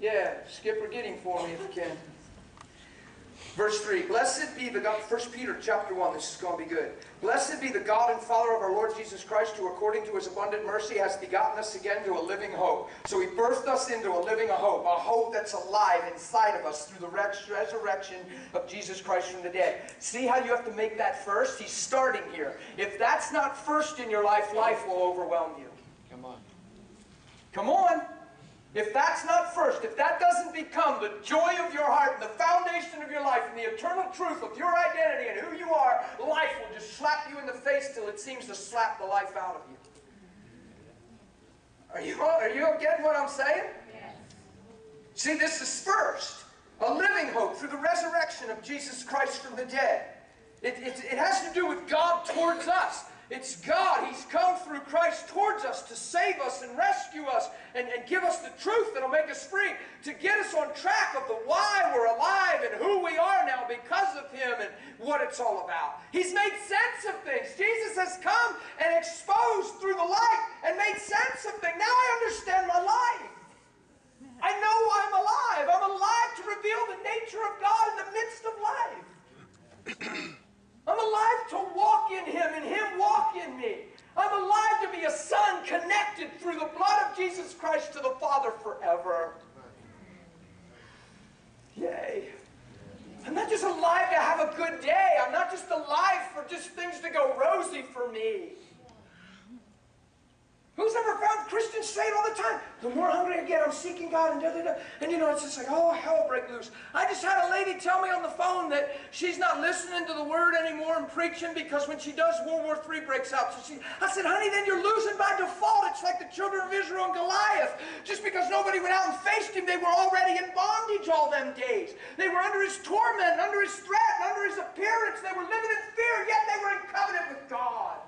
Yeah, Skipper, get him for me if you can. Verse three, blessed be the God, First Peter chapter one, this is going to be good. Blessed be the God and Father of our Lord Jesus Christ, who according to His abundant mercy has begotten us again to a living hope. So He birthed us into a living hope, a hope that's alive inside of us through the resurrection of Jesus Christ from the dead. See how you have to make that first? He's starting here. If that's not first in your life, life will overwhelm you. Come on. Come on. If that's not first, if that doesn't become the joy of your heart and the foundation of your life and the eternal truth of your identity and who you are, life will just slap you in the face till it seems to slap the life out of you. Are you, are you getting what I'm saying? Yes. See, this is first. A living hope through the resurrection of Jesus Christ from the dead. It, it, it has to do with God towards us. It's God. He's come through Christ towards us to save us and rescue us and, and give us the truth that'll make us free, to get us on track of the why we're alive and who we are now because of Him and what it's all about. He's made sense of things. Jesus has come and exposed through the light and made sense of things. Now I understand my life. I know I'm alive. I'm alive to reveal the nature of God in the midst of life. I'm alive to walk in Him and Him walk in me. I'm alive to be a son connected through the blood of Jesus Christ to the Father forever. Yay. I'm not just alive to have a good day. I'm not just alive for just things to go rosy for me. Who's ever found Christians say it all the time? The more hungry I get, I'm seeking God, and da, da, da. And you know, it's just like, oh, hell break loose. I just had a lady tell me on the phone that she's not listening to the word anymore and preaching because when she does, World War Three breaks out. So she, I said, honey, then you're losing by default. It's like the children of Israel and Goliath. Just because nobody went out and faced him, they were already in bondage all them days. They were under his torment, under his threat, under his appearance. They were living in fear, yet they were in covenant with God.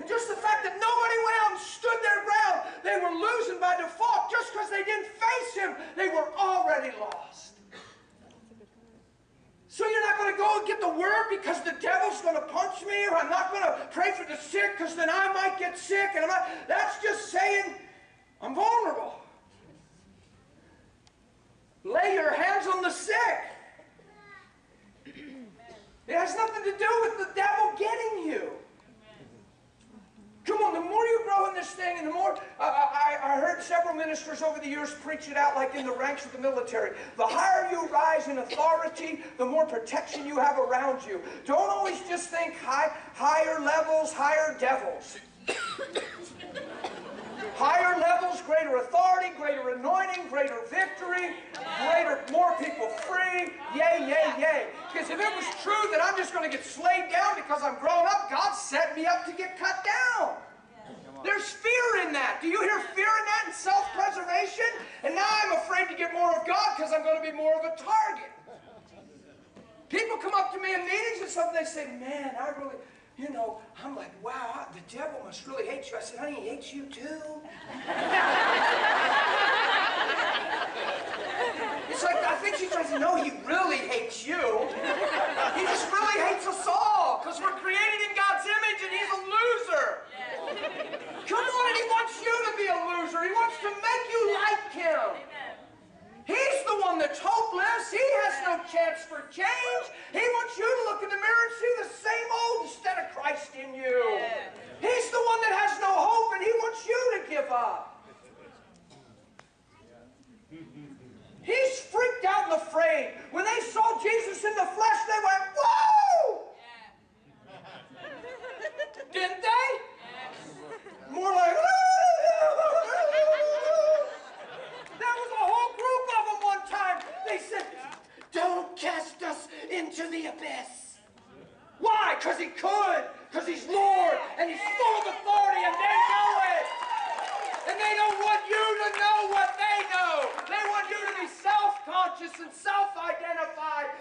And just the fact that nobody went out and stood their ground, they were losing by default just because they didn't face him. They were already lost. So you're not going to go and get the word because the devil's going to punch me, or I'm not going to pray for the sick because then I might get sick. And I'm not, that's just saying I'm vulnerable. Lay your hands on the sick. It has nothing to do with the devil getting you. Come on, the more you grow in this thing, and the more, uh, I, I heard several ministers over the years preach it out like in the ranks of the military. The higher you rise in authority, the more protection you have around you. Don't always just think high, higher levels, higher devils. Higher levels, greater authority, greater anointing, greater victory, greater, more people free. Yay, yay, yay. Because if it was true that I'm just going to get slayed down because I'm grown up, God set me up to get cut down. There's fear in that. Do you hear fear in that and self-preservation? And now I'm afraid to get more of God because I'm going to be more of a target. People come up to me in meetings and something, they say, man, I really... You know, I'm like, wow, the devil must really hate you. I said, honey, he hates you too. It's like, I think she tries to know he really hates you. He just really hates us all because we're created in God's image and he's a loser. Yes. Come on, and he wants you to be a loser. He wants to make you like him. He's the one that's hopeless. He has no chance for change. He wants you to look in the mirror and see the same old instead of Christ in you. He's the one that has no hope, and he wants you to give up. He's freaked out and afraid. When they saw Jesus in the flesh, they went, whoa! Didn't they? More like, there was a whole group of them one time. They said, don't cast us into the abyss. Why? Because he could. Because he's Lord. And he's full of authority. And they know it. And they don't want you to know what they know. They want you to be self-conscious and self-identified.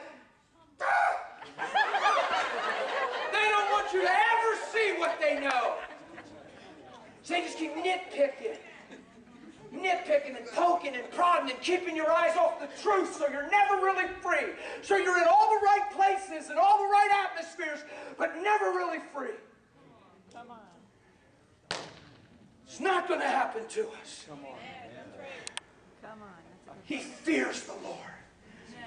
They don't want you to ever see what they know. So they just keep nitpicking. Nitpicking and poking and prodding and keeping your eyes off the truth so you're never really free. So you're in all the right places and all the right atmospheres, but never really free. Come on. It's not going to happen to us. Come on. Come on. He fears the Lord.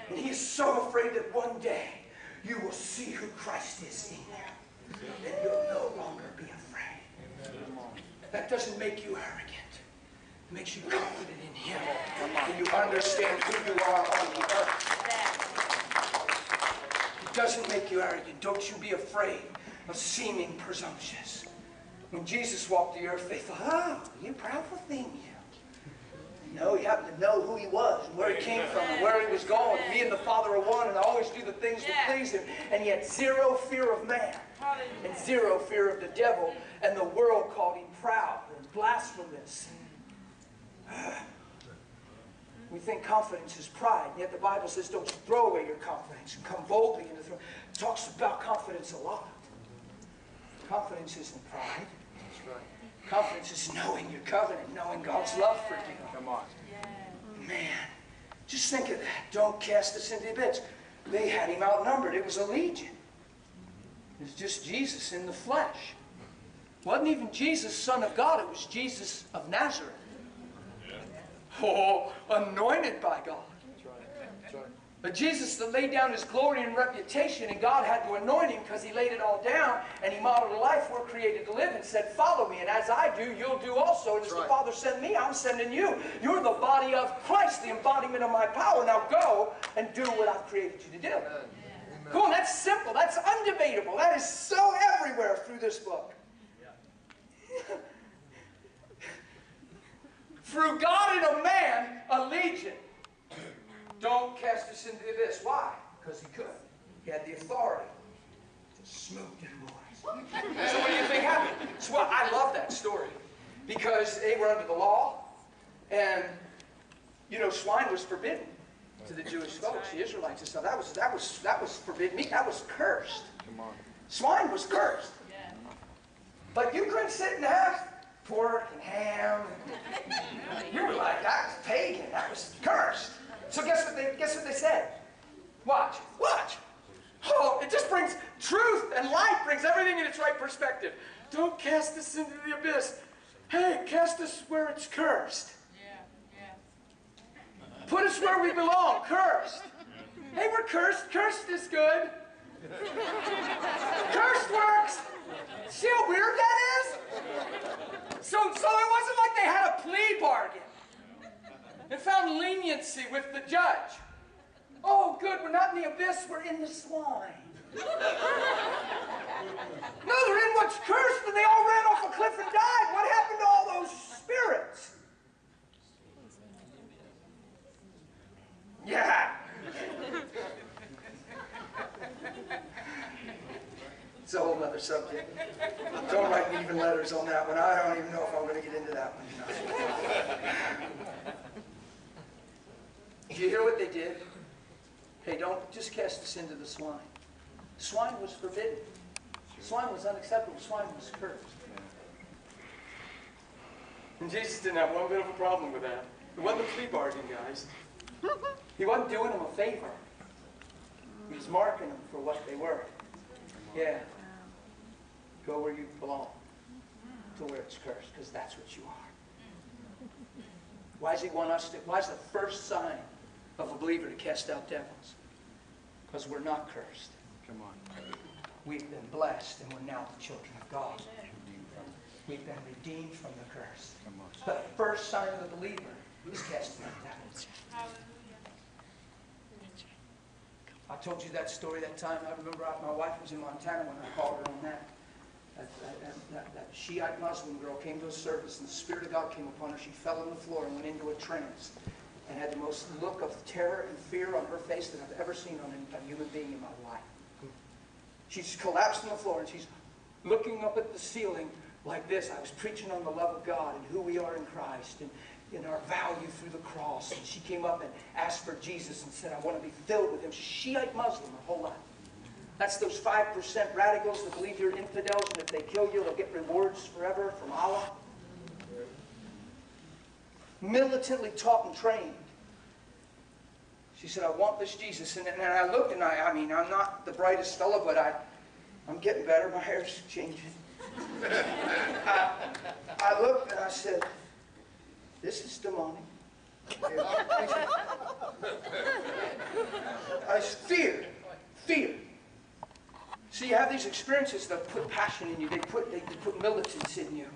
And he is so afraid that one day you will see who Christ is in you. And you'll no longer be afraid. That doesn't make you arrogant. Makes you confident in Him, and you understand who you are on the earth. It doesn't make you arrogant. Don't you be afraid of seeming presumptuous. When Jesus walked the earth, they thought, oh, you proudful thing, you. No, you happen to know who He was, and where He came from, and where He was going. Me and the Father are one, and I always do the things that please Him. And yet zero fear of man, and zero fear of the devil, and the world called Him proud and blasphemous. We think confidence is pride, and yet the Bible says don't throw away your confidence and come boldly into the throne. It talks about confidence a lot. Confidence isn't pride. That's right. Confidence is knowing your covenant, knowing God's love for you. Come on. Man, just think of that. Don't cast us into the abyss. They had him outnumbered. It was a legion. It was just Jesus in the flesh. It wasn't even Jesus, Son of God. It was Jesus of Nazareth. Oh, anointed by God. That's right. That's right. But Jesus laid down his glory and reputation, and God had to anoint him because he laid it all down, and he modeled a life we're created to live and said, follow me, and as I do, you'll do also. And as right. the Father sent me, I'm sending you. You're the body of Christ, the embodiment of my power. Now go and do what I've created you to do. Amen. Amen. Come on, that's simple. That's undebatable. That is so everywhere through this book. Yeah. Through God and a man, a legion. Don't cast us into the abyss. Why? Because he could. He had the authority to smoke their noise. So what do you think happened? So well, I love that story because they were under the law, and you know, swine was forbidden to the Jewish folks, the Israelites, and stuff. That was that was that was forbidden meat. That was cursed. Come on. Swine was cursed. Yeah. But you couldn't sit and have pork and ham. You were like, that was pagan. That was cursed. So guess what they guess what they said? Watch, watch. Oh, it just brings truth and light, brings everything in its right perspective. Don't cast us into the abyss. Hey, cast us where it's cursed. Yeah, yeah. Put us where we belong, cursed. Hey, we're cursed. Cursed is good. Cursed works. See how weird that is? So so it wasn't like they had a plea bargain. It found leniency with the judge. Oh, good, we're not in the abyss, we're in the swine. No, they're in what's cursed, and they all ran off a cliff and died. What happened to all those spirits? Yeah. It's a whole other subject. Don't write me even letters on that one. I don't even know if I'm going to get into that one. Do you hear what they did? Hey, don't just cast us into the swine. Swine was forbidden. Swine was unacceptable. Swine was cursed. And Jesus didn't have one bit of a problem with that. It wasn't a plea bargain, guys. He wasn't doing them a favor. He was marking them for what they were. Yeah. Go where you belong. To where it's cursed, because that's what you are. Why does he want us to? Why is the first sign of a believer to cast out devils? Because we're not cursed. Come on. We've been blessed and we're now the children of God. We've been redeemed from the curse. Come on. The first sign of the believer is casting out devils. I told you that story that time. I remember I, my wife was in Montana when I called her on that. That, that, that, that Shiite Muslim girl came to a service and the Spirit of God came upon her. She fell on the floor and went into a trance and had the most look of terror and fear on her face that I've ever seen on a human being in my life. She's collapsed on the floor and she's looking up at the ceiling like this. I was preaching on the love of God and who we are in Christ and in our value through the cross. And she came up and asked for Jesus and said, I want to be filled with him. She's Shiite Muslim her whole life. That's those five percent radicals that believe you're infidels, and if they kill you, they'll get rewards forever from Allah. Militantly taught and trained. She said, I want this Jesus. And, and I looked, and I, I mean, I'm not the brightest fellow, but I, I'm getting better. My hair's changing. I, I looked, and I said, this is demonic. I feared, feared. See, you have these experiences that put passion in you. They put, they, they put militance in you.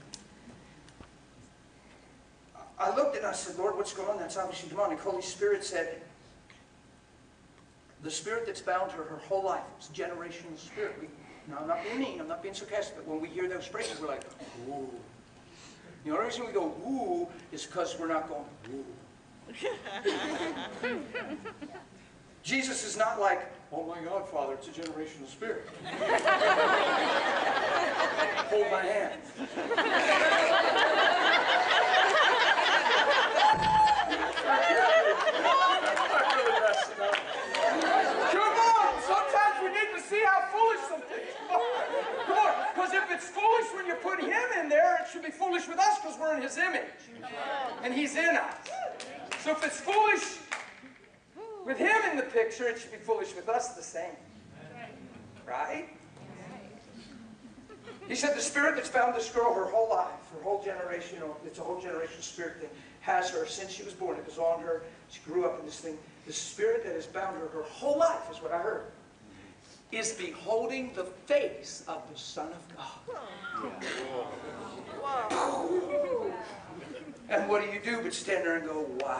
I looked and I said, Lord, what's going on? That's obviously demonic. Holy Spirit said, the spirit that's bound her her whole life, it's a generational spirit. We, now, I'm not being mean. I'm not being sarcastic. But when we hear those phrases, we're like, woo. The only reason we go, woo, is because we're not going, woo. Jesus is not like, oh my God, Father, it's a generational spirit. Hold my hand. Come on, sometimes we need to see how foolish some things are. Come on, because if it's foolish when you put him in there, it should be foolish with us because we're in his image. And he's in us. So if it's foolish with him in the picture, it should be foolish with us the same. Right? He said the spirit that's bound this girl her whole life, her whole generation, it's a whole generational spirit that has her since she was born. It was on her. She grew up in this thing. The spirit that has bound her her whole life, is what I heard, is beholding the face of the Son of God. Yeah. Wow. And what do you do but stand there and go, wow.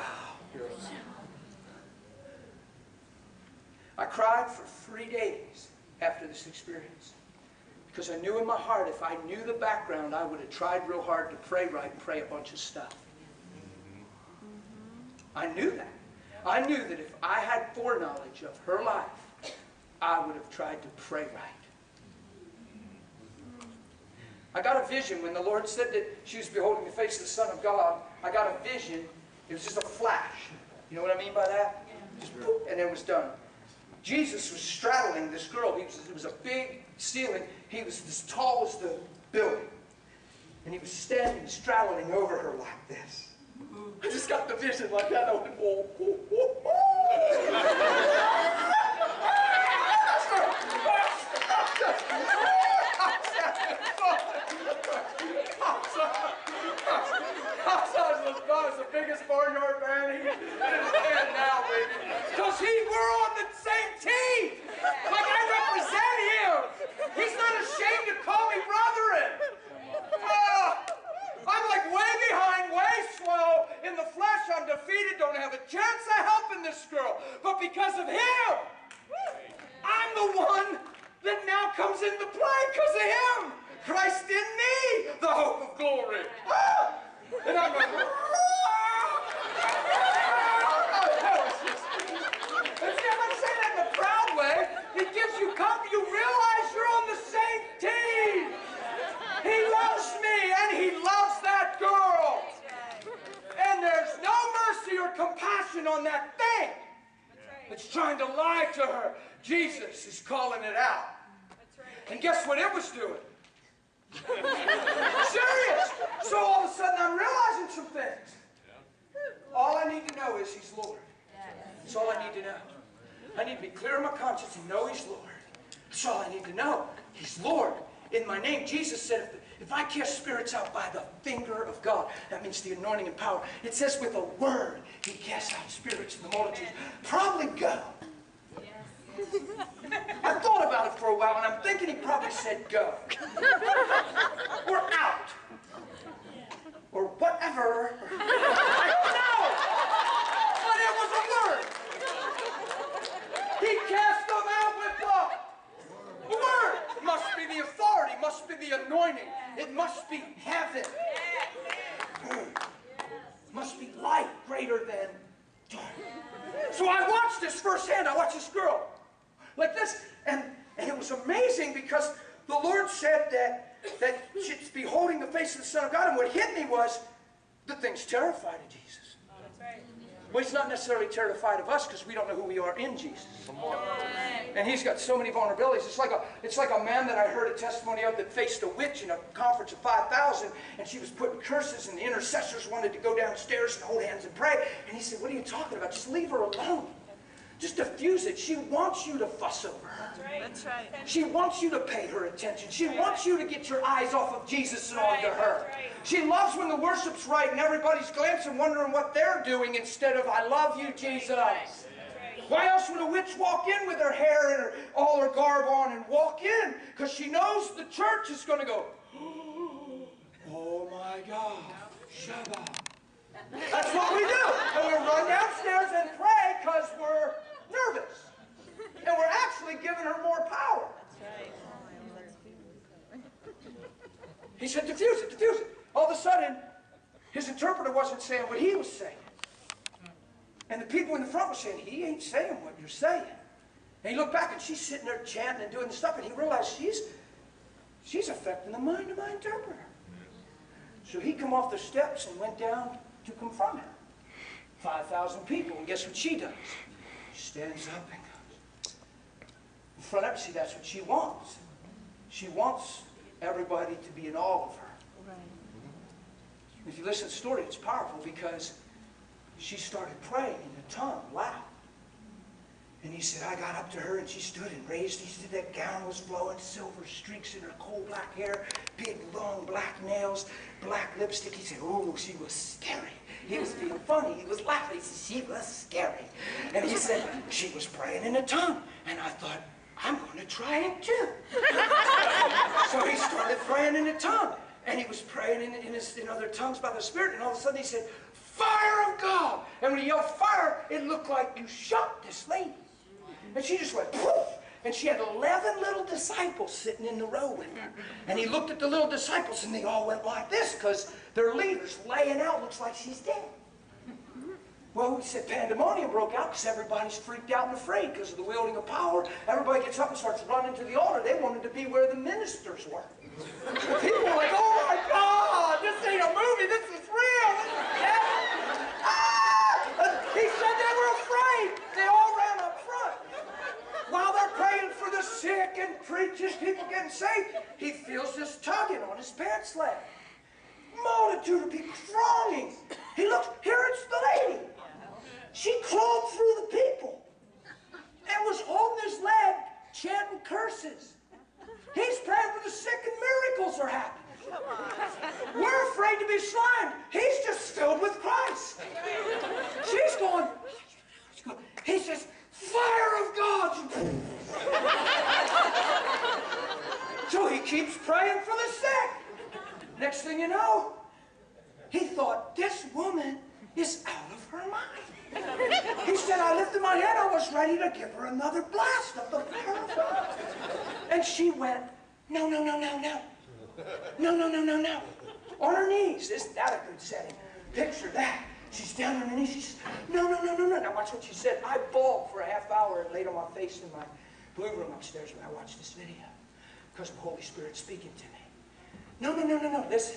I cried for three days after this experience, because I knew in my heart, if I knew the background, I would have tried real hard to pray right and pray a bunch of stuff. I knew that. I knew that if I had foreknowledge of her life, I would have tried to pray right. I got a vision when the Lord said that she was beholding the face of the Son of God. I got a vision. It was just a flash. You know what I mean by that? Just boop, and it was done. Jesus was straddling this girl. He was, it was a big ceiling. He was as tall as the building. And he was standing, straddling over her like this. I just got the vision like that. I went, whoa, whoa, whoa, whoa. It's the biggest barnyard man. He's dead now, baby. Because he, we're on the same team. Like, I represent him. He's not ashamed to call me brethren. Uh, I'm like way behind, way slow. In the flesh, I'm defeated. Don't have a chance of helping this girl. But because of him, I'm the one that now comes into play because of him. Christ in me, the hope of glory. Uh, And I'm like, and see, I'm not saying that in a proud way. It gives you comfort. You realize you're on the same team. He loves me, and he loves that girl. And there's no mercy or compassion on that thing that's trying to lie to her. Jesus is calling it out. And guess what it was doing? Serious. So all of a sudden I'm realizing some things. All I need to know is he's Lord. That's all I need to know. I need to be clear in my conscience and know he's Lord. That's all I need to know. He's Lord. In my name, Jesus said, if, if I cast spirits out by the finger of God, that means the anointing and power. It says with a word, he casts out spirits in the multitudes. Probably go. I thought about it for a while, and I'm thinking he probably said go. Or out. Or whatever. I don't know. But it was a word. He cast them out with love. The word must be the authority, must be the anointing. It must be heaven. It must be light greater than dark. So I watched this firsthand. I watched this girl. Like this, and, and it was amazing because the Lord said that, that she's beholding the face of the Son of God, and what hit me was the thing's terrified of Jesus. Oh, that's right. Well, he's not necessarily terrified of us because we don't know who we are in Jesus. Right. And he's got so many vulnerabilities. It's like, a, it's like a man that I heard a testimony of that faced a witch in a conference of five thousand, and she was putting curses, and the intercessors wanted to go downstairs and hold hands and pray. And he said, what are you talking about? Just leave her alone. Just diffuse it. She wants you to fuss over her. That's right. That's right. She wants you to pay her attention. She right. wants you to get your eyes off of Jesus and right. onto her. Right. She loves when the worship's right and everybody's glancing, wondering what they're doing instead of, I love you, Jesus. Right. Right. Why else would a witch walk in with her hair and her, all her garb on and walk in? Because she knows the church is going to go, oh my God, Shabbat. That's what we do. And we run downstairs and pray because we're nervous. And we're actually giving her more power. He said, diffuse it, diffuse it. All of a sudden, his interpreter wasn't saying what he was saying. And the people in the front were saying, he ain't saying what you're saying. And he looked back and she's sitting there chanting and doing the stuff. And he realized she's, she's affecting the mind of my interpreter. So he come off the steps and went down to confront her. five thousand people, and guess what she does? She stands up and goes. In front of her, see, that's what she wants. She wants everybody to be in awe of her. Right. If you listen to the story, it's powerful because she started praying in a tongue loud. And he said, I got up to her, and she stood and raised. He said, that gown was flowing, silver streaks in her coal black hair, big, long black nails, black lipstick. He said, oh, she was scary. He was being funny. He was laughing. He said, she was scary. And he said, she was praying in a tongue. And I thought, I'm going to try it, too. So he started praying in a tongue. And he was praying in, in, his, in other tongues by the Spirit. And all of a sudden, he said, fire of God. And when he yelled fire, it looked like you shot this lady. And she just went, poof! And she had eleven little disciples sitting in the row with her. And he looked at the little disciples, and they all went like this, because their leader's laying out, looks like she's dead. Well, we said pandemonium broke out because everybody's freaked out and afraid because of the wielding of power. Everybody gets up and starts running to the altar. They wanted to be where the ministers were. And people were like, oh my God, this ain't a movie, this is real, this is death. Ah! He said they were afraid. They all ran up front. While they're praying for the sick and preachers, people getting saved, he feels this tugging on his pants leg. Multitude would be thronging. He looks, here it's the lady. She clawed through the people and was holding his leg, chanting curses. He's praying for the sick and miracles are happening. We're afraid to be slimed. He's just filled with Christ. She's going, he says, fire of God. So he keeps praying for the sick. Next thing you know, he thought, this woman is out of her mind. He said, I lifted my head, I was ready to give her another blast of the fire of God. And she went, no, no, no, no, no. No, no, no, no, no. On her knees. Isn't that a good setting? Picture that. She's down on her knees. She says, no, no, no, no, no. Now watch what she said. I bawled for a half hour and laid on my face in my blue room upstairs when I watched this video because the Holy Spirit's speaking to me. No, no, no, no, no. Listen.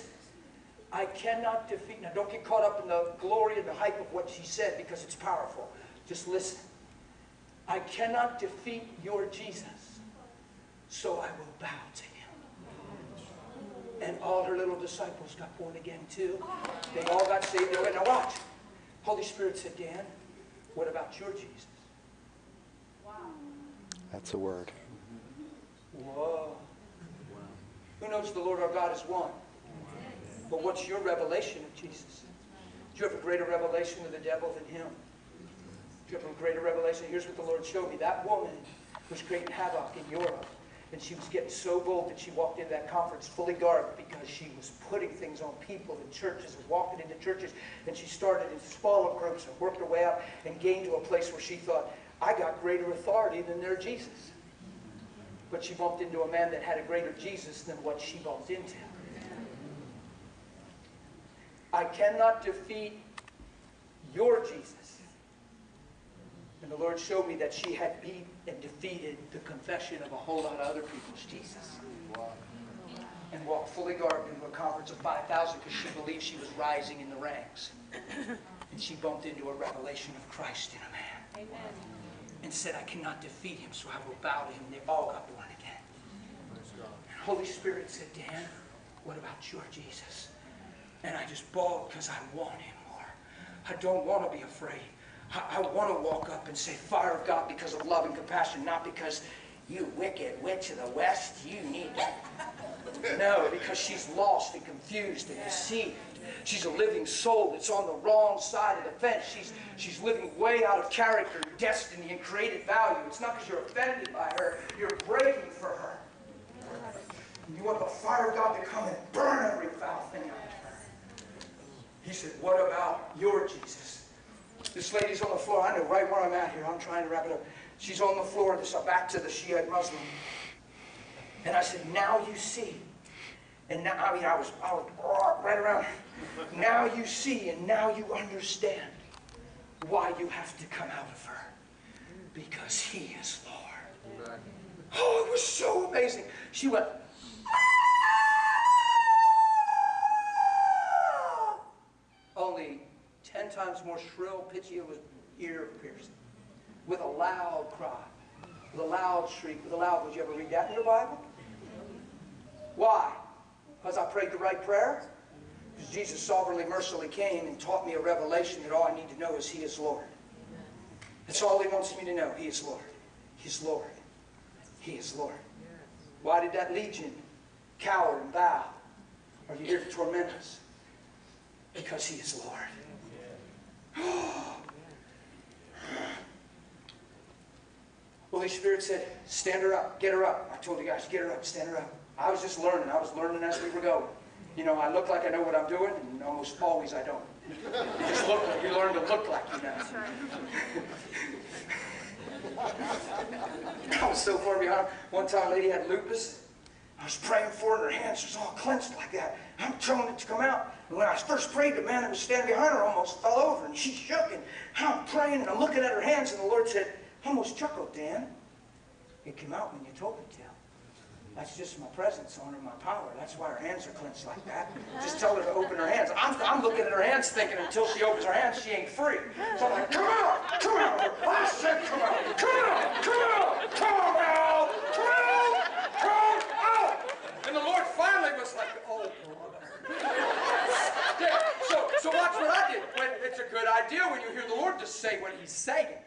I cannot defeat. Now, don't get caught up in the glory and the hype of what she said because it's powerful. Just listen. I cannot defeat your Jesus, so I will bow to him. And all her little disciples got born again, too. They all got saved. They went, now watch. Holy Spirit said, Dan, what about your Jesus? Wow. That's a word. Whoa. Who knows the Lord our God is one? But what's your revelation of Jesus? Do you have a greater revelation of the devil than him? Do you have a greater revelation? Here's what the Lord showed me. That woman was creating havoc in Europe. And she was getting so bold that she walked into that conference fully garbed because she was putting things on people in churches and walking into churches. And she started in smaller groups and worked her way out and gained to a place where she thought, I got greater authority than their Jesus. But she bumped into a man that had a greater Jesus than what she bumped into. I cannot defeat your Jesus. And the Lord showed me that she had beat and defeated the confession of a whole lot of other people's Jesus. And walked fully garbed into a conference of five thousand because she believed she was rising in the ranks. And she bumped into a revelation of Christ in a man. Amen. And said, I cannot defeat him, so I will bow to him. They all got born again. And Holy Spirit said, Dan, what about your Jesus? And I just bawled because I want him more. I don't want to be afraid. I want to walk up and say, fire of God, because of love and compassion, not because you wicked witch of the West, you need it. No, because she's lost and confused and deceived. She's a living soul that's on the wrong side of the fence. She's, she's living way out of character, destiny, and created value. It's not because you're offended by her. You're braving for her. You want the fire of God to come and burn every foul thing out of her. He said, what about your Jesus? This lady's on the floor. I know right where I'm at here. I'm trying to wrap it up. She's on the floor. This back to the Shiite Muslim. And I said, now you see. And now, I mean, I was, I was right around her. Now you see and now you understand why you have to come out of her. Because he is Lord. Oh, it was so amazing. She went, ah! Only ten times more shrill, pitchy, it was ear-piercing, with a loud cry, with a loud shriek, with a loud, would you ever read that in your Bible? Why? Because I prayed the right prayer? Because Jesus sovereignly, mercifully came and taught me a revelation that all I need to know is he is Lord. That's all He wants me to know. He is Lord. He is Lord. He is Lord. Why did that legion cower and bow? Are you here to torment us? Because He is Lord. Holy Spirit said, stand her up, get her up. I told you guys, get her up, stand her up. I was just learning. I was learning as we were going. You know, I look like I know what I'm doing, and almost always I don't. You just look like, you learn to look like you know. I was so far behind. One time a lady had lupus. I was praying for her, and her hands was all clenched like that. I'm telling it to come out. And when I first prayed, the man that was standing behind her almost fell over, and she shook. And I'm praying, and I'm looking at her hands, and the Lord said, I almost chuckled, Dan. It came out when you told me to. That's just my presence on her, my power. That's why her hands are clenched like that. Just tell her to open her hands. I'm, I'm looking at her hands thinking until she opens her hands, she ain't free. So I'm like, come out, come out. I said, come out, come out, come out, come out, come out, come out, come out. And the Lord finally was like, oh, brother. So, so watch what I did. When it's a good idea when you hear the Lord just say what He's saying.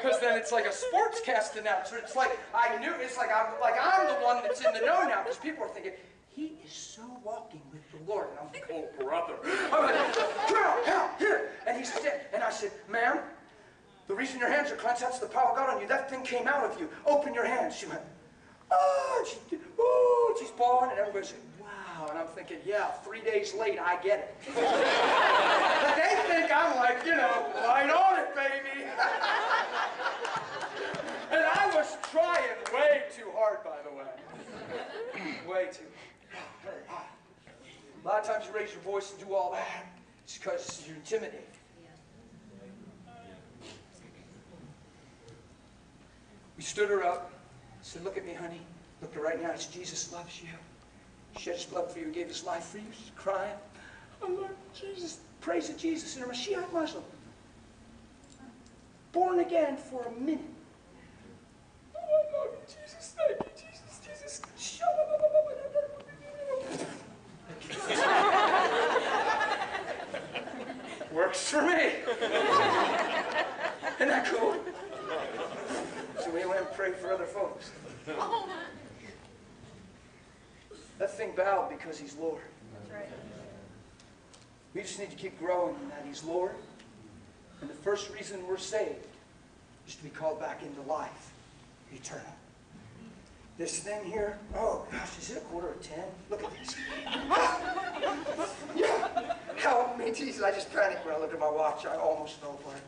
Because then it's like a sportscast announcer. It's like I knew. It's like I'm like I'm the one that's in the know now. Because people are thinking he is so walking with the Lord, and I'm like, oh brother, I'm like, come out, out here. And he said, and I said, ma'am, the reason your hands are clenched, that's the power of God on you. That thing came out of you. Open your hands. She went, oh, she did, oh, she's bawling, and everybody said, wow. And I'm thinking, yeah, three days late, I get it. But they think I'm like, you know, right on it, baby. And I was trying way too hard, by the way. Way too hard. A lot of times you raise your voice and do all that, it's because you're intimidated. We stood her up, said, look at me, honey. Look at right now, it's Jesus loves you. He shed His blood for you, gave His life for you. She's crying. Oh, Lord Jesus, praise of Jesus. And I'm a Shiite Muslim. Born again for a minute. Oh, I love you, Jesus. Thank you, Jesus. Jesus. Shut up. Works for me. Isn't that cool? So we went and prayed for other folks. That thing bowed because He's Lord. That's right. We just need to keep growing in that He's Lord. And the first reason we're saved is to be called back into life eternal. This thing here, oh gosh, is it a quarter of ten? Look at this. Yeah. Help me, Jesus. I just panicked when I looked at my watch. I almost fell apart.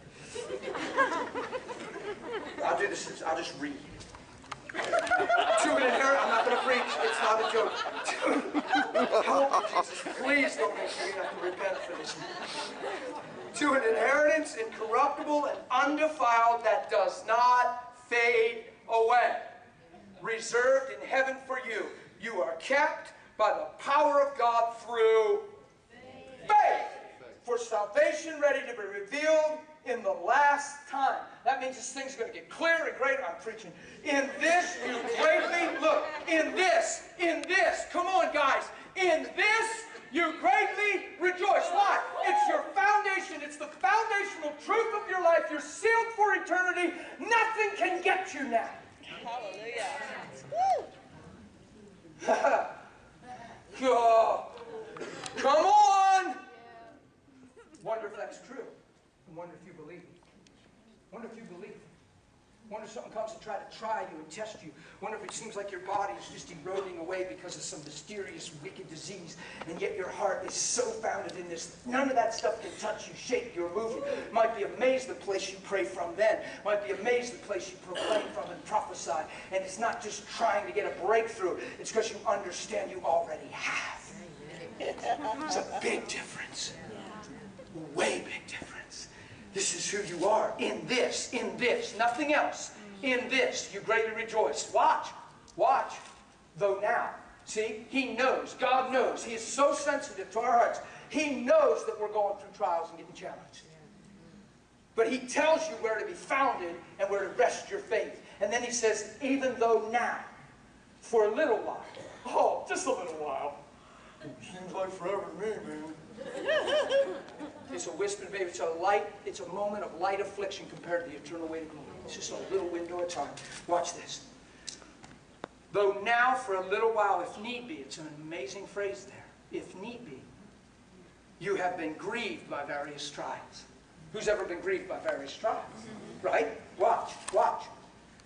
I'll do this. I'll just read. To an inheritance, I'm not going to preach. It's not a joke. Help, Jesus, please don't make me have to repent for this. To an inheritance incorruptible and undefiled that does not fade away, reserved in heaven for you. You are kept by the power of God through faith, faith for salvation ready to be revealed in the last time. That means this thing's going to get clear and great. I'm preaching. In this you greatly look. In this, in this. Come on, guys. In this you greatly rejoice. Why? It's your foundation. It's the foundational truth of your life. You're sealed for eternity. Nothing can get you now. Hallelujah. Oh, come on. Wonder if that's true. I wonder if you believe it. Wonder if you believe it. Wonder if something comes to try to try you and test you. Wonder if it seems like your body is just eroding away because of some mysterious, wicked disease, and yet your heart is so founded in this. None of that stuff can touch you, shake you, or move you. Might be amazed the place you pray from then. Might be amazed the place you proclaim from and prophesy. And it's not just trying to get a breakthrough. It's because you understand you already have. It's a big difference. Way big difference. This is who you are. In this, in this, nothing else. In this, you greatly rejoice. Watch, watch, though now. See, He knows, God knows. He is so sensitive to our hearts. He knows that we're going through trials and getting challenged. But He tells you where to be founded and where to rest your faith. And then He says, even though now, for a little while. Oh, just a little while. It seems like forever to me, man. It's a whispered baby. It's a light. It's a moment of light affliction compared to the eternal weight of glory. It's just a little window of time. Watch this. Though now for a little while, if need be, it's an amazing phrase there. If need be, you have been grieved by various trials. Who's ever been grieved by various trials? Right? Watch, watch.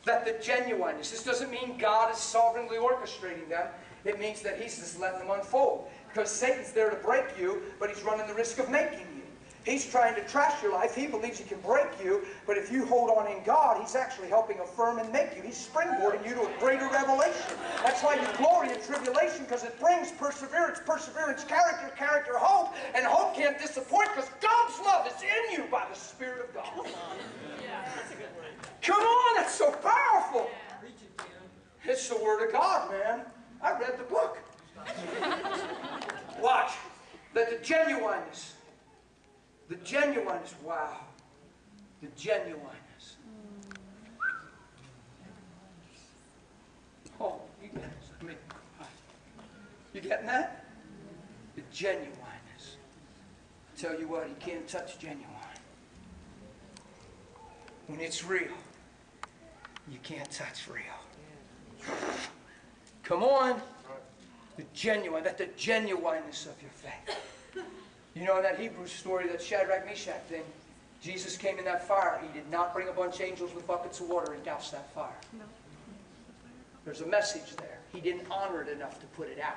That the genuineness. This doesn't mean God is sovereignly orchestrating them. It means that He's just letting them unfold. Because Satan's there to break you, but he's running the risk of making you. He's trying to trash your life. He believes he can break you, but if you hold on in God, He's actually helping affirm and make you. He's springboarding you to a greater revelation. That's why you glory in tribulation, because it brings perseverance, perseverance, character, character, hope, and hope can't disappoint because God's love is in you by the Spirit of God. Come on, yeah, that's a good word. Come on, that's so powerful. Yeah. It's the Word of God, man. I read the book. Watch that the genuineness. The genuineness, wow, the genuineness. Oh, you guys, I mean, you getting that? The genuineness. I tell you what, you can't touch genuine. When it's real, you can't touch real. Come on. The genuine, that's the genuineness of your faith. You know, in that Hebrew story, that Shadrach, Meshach thing, Jesus came in that fire. He did not bring a bunch of angels with buckets of water and douse that fire. No. There's a message there. He didn't honor it enough to put it out.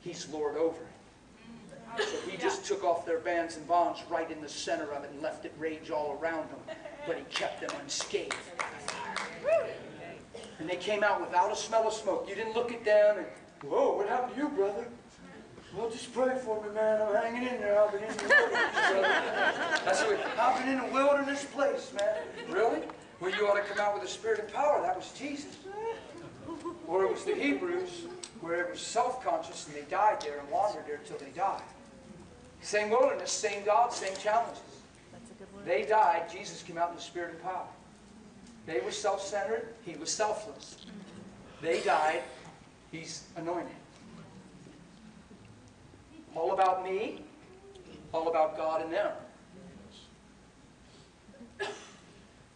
He's Lord over it. So he just took off their bands and bonds right in the center of it and left it rage all around them. But He kept them unscathed by the fire. And they came out without a smell of smoke. You didn't look at them and, whoa, what happened to you, brother? Well, just pray for me, man. I'm hanging in there. I've been in the wilderness, brother. That's what, I've been in a wilderness place, man. Really? Well, you ought to come out with the Spirit and power. That was Jesus. Or it was the Hebrews, where it was self-conscious, and they died there and wandered there till they died. Same wilderness, same God, same challenges. That's a good word. They died. Jesus came out with the Spirit and power. They were self-centered. He was selfless. They died. He's anointed. All about me, all about God and them.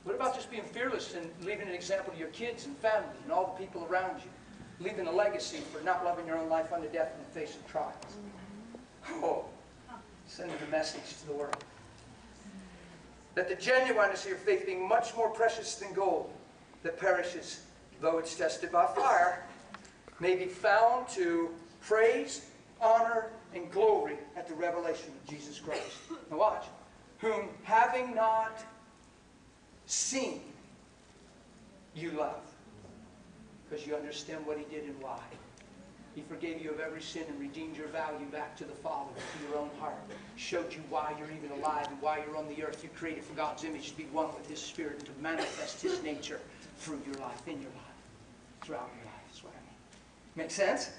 What about just being fearless and leaving an example to your kids and family and all the people around you? Leaving a legacy for not loving your own life unto death in the face of trials. Oh, sending a message to the world. That the genuineness of your faith being much more precious than gold that perishes, though it's tested by fire, may be found to praise, honor, and glory at the revelation of Jesus Christ. Now watch. Whom having not seen, you love. Because you understand what He did and why. He forgave you of every sin and redeemed your value back to the Father, to your own heart. Showed you why you're even alive and why you're on the earth. You're created for God's image to be one with His Spirit and to manifest His nature through your life, in your life, throughout your life. That's what I mean. Make sense?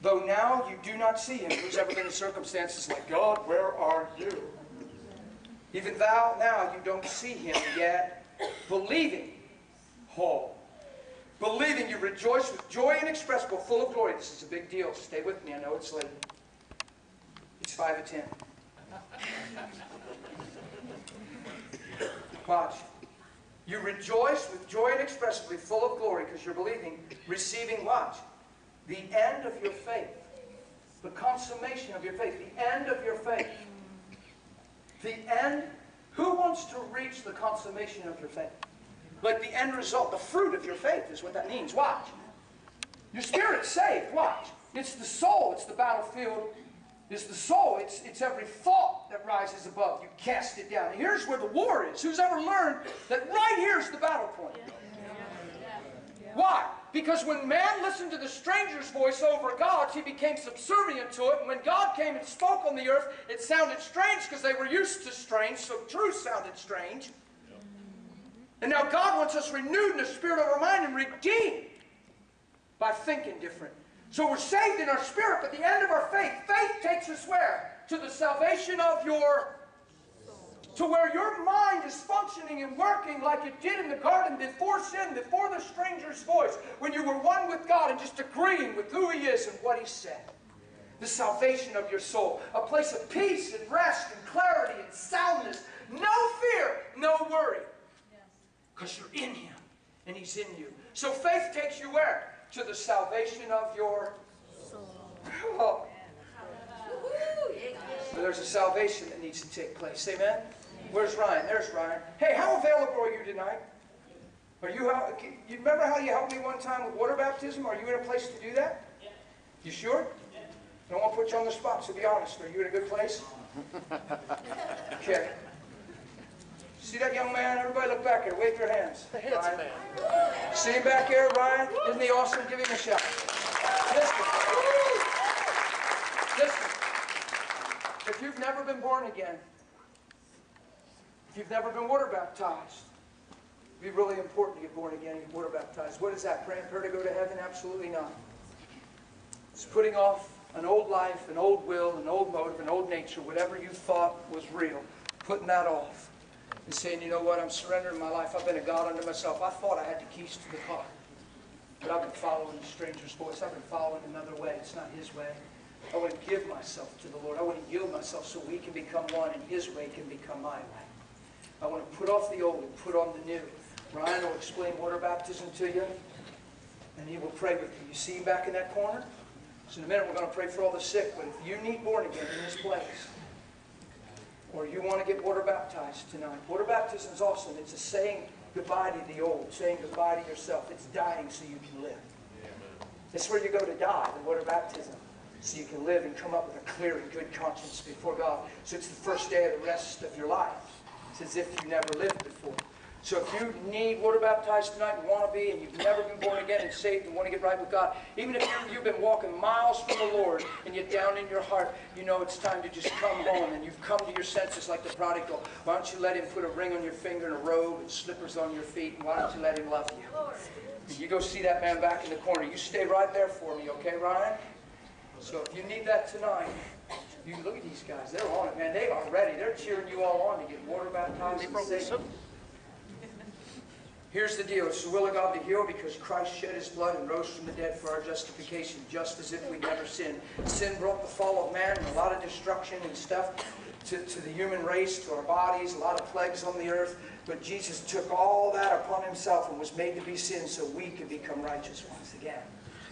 Though now you do not see Him, who's ever been in circumstances like, God, where are you? Even thou now you don't see Him yet, believing, whole. Believing you rejoice with joy inexpressible, full of glory. This is a big deal. Stay with me. I know it's late. It's five of ten. Watch. You rejoice with joy inexpressibly, full of glory, because you're believing, receiving, watch. The end of your faith, the consummation of your faith, the end of your faith, the end. Who wants to reach the consummation of your faith? Like the end result, the fruit of your faith is what that means. Watch. Your spirit's saved. Watch. It's the soul. It's the battlefield. It's the soul. It's, it's every thought that rises above. You cast it down. Here's where the war is. Who's ever learned that right here's the battle point? Why? Because when man listened to the stranger's voice over God's, he became subservient to it. And when God came and spoke on the earth, it sounded strange because they were used to strange, so truth sounded strange. Yeah. And now God wants us renewed in the spirit of our mind and redeemed by thinking different. So we're saved in our spirit, but the end of our faith, faith takes us where? To the salvation of your to where your mind is functioning and working like it did in the garden before sin, before the stranger's voice, when you were one with God and just agreeing with who He is and what He said. the salvation of your soul. A place of peace and rest and clarity and soundness. No fear, no worry. Because you're in Him and He's in you. So faith takes you where? To the salvation of your soul. Oh. So there's a salvation that needs to take place. Amen? Where's Ryan? There's Ryan. Hey, how available are you tonight? Are you, you remember how you helped me one time with water baptism? Are you in a place to do that? Yeah. You sure? Yeah. I don't want to put you on the spot, so be honest. Are you in a good place? Okay. See that young man? Everybody look back here. Wave your hands. The handsome man. See him back here, Ryan? Isn't he awesome? Give him a shout. Listen. Listen. If you've never been born again, if you've never been water baptized, it would be really important to get born again and get water baptized. What is that? Praying prayer to go to heaven? Absolutely not. It's putting off an old life, an old will, an old motive, an old nature, whatever you thought was real, putting that off. And saying, you know what, I'm surrendering my life. I've been a God unto myself. I thought I had the keys to the car. But I've been following a stranger's voice. I've been following another way. It's not His way. I want to give myself to the Lord. I want to yield myself so we can become one and His way can become my way. I want to put off the old and put on the new. Ryan will explain water baptism to you. And he will pray with you. You see him back in that corner? So in a minute we're going to pray for all the sick. But if you need born again in this place, or you want to get water baptized tonight. Water baptism is awesome. It's a saying goodbye to the old, saying goodbye to yourself. It's dying so you can live. That's where you go to die, the water baptism, so you can live and come up with a clear and good conscience before God. So it's the first day of the rest of your life. It's as if you never lived before. So if you need water baptized tonight and want to be, and you've never been born again and saved and want to get right with God, even if you've been walking miles from the Lord and you're down in your heart, you know it's time to just come home and you've come to your senses like the prodigal. Why don't you let Him put a ring on your finger and a robe and slippers on your feet, and why don't you let Him love you? You go see that man back in the corner. You stay right there for me, okay, Ryan? So if you need that tonight, you look at these guys. They're on it, man. They are ready. They're cheering you all on to get water baptized and saved. Here's the deal. It's the will of God to heal because Christ shed His blood and rose from the dead for our justification, just as if we never sinned. Sin brought the fall of man and a lot of destruction and stuff to, to the human race, to our bodies, a lot of plagues on the earth. But Jesus took all that upon Himself and was made to be sin so we could become righteous once again.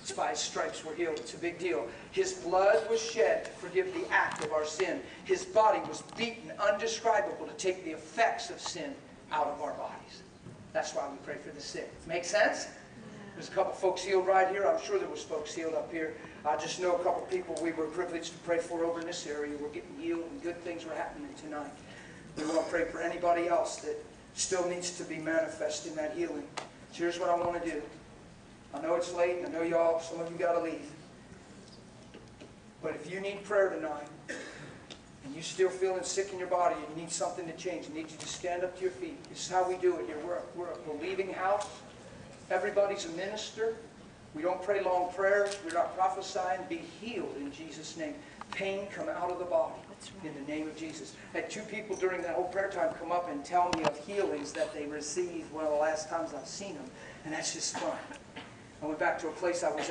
It's by His stripes we're healed. It's a big deal. His blood was shed to forgive the act of our sin. His body was beaten, undescribable, to take the effects of sin out of our bodies. That's why we pray for the sick. Make sense? There's a couple folks healed right here. I'm sure there was folks healed up here. I just know a couple people we were privileged to pray for over in this area. We're getting healed and good things were happening tonight. We want to pray for anybody else that still needs to be manifest in that healing. So here's what I want to do. I know it's late and I know y'all, some of you got to leave. But if you need prayer tonight, and you're still feeling sick in your body, and you need something to change, I need you to stand up to your feet. This is how we do it here. We're a, we're a believing house. Everybody's a minister. We don't pray long prayers. We're not prophesying. Be healed in Jesus' name. Pain come out of the body in the name of Jesus. I had two people during that whole prayer time come up and tell me of healings that they received one of the last times I've seen them, and that's just fun. I went back to a place I was at.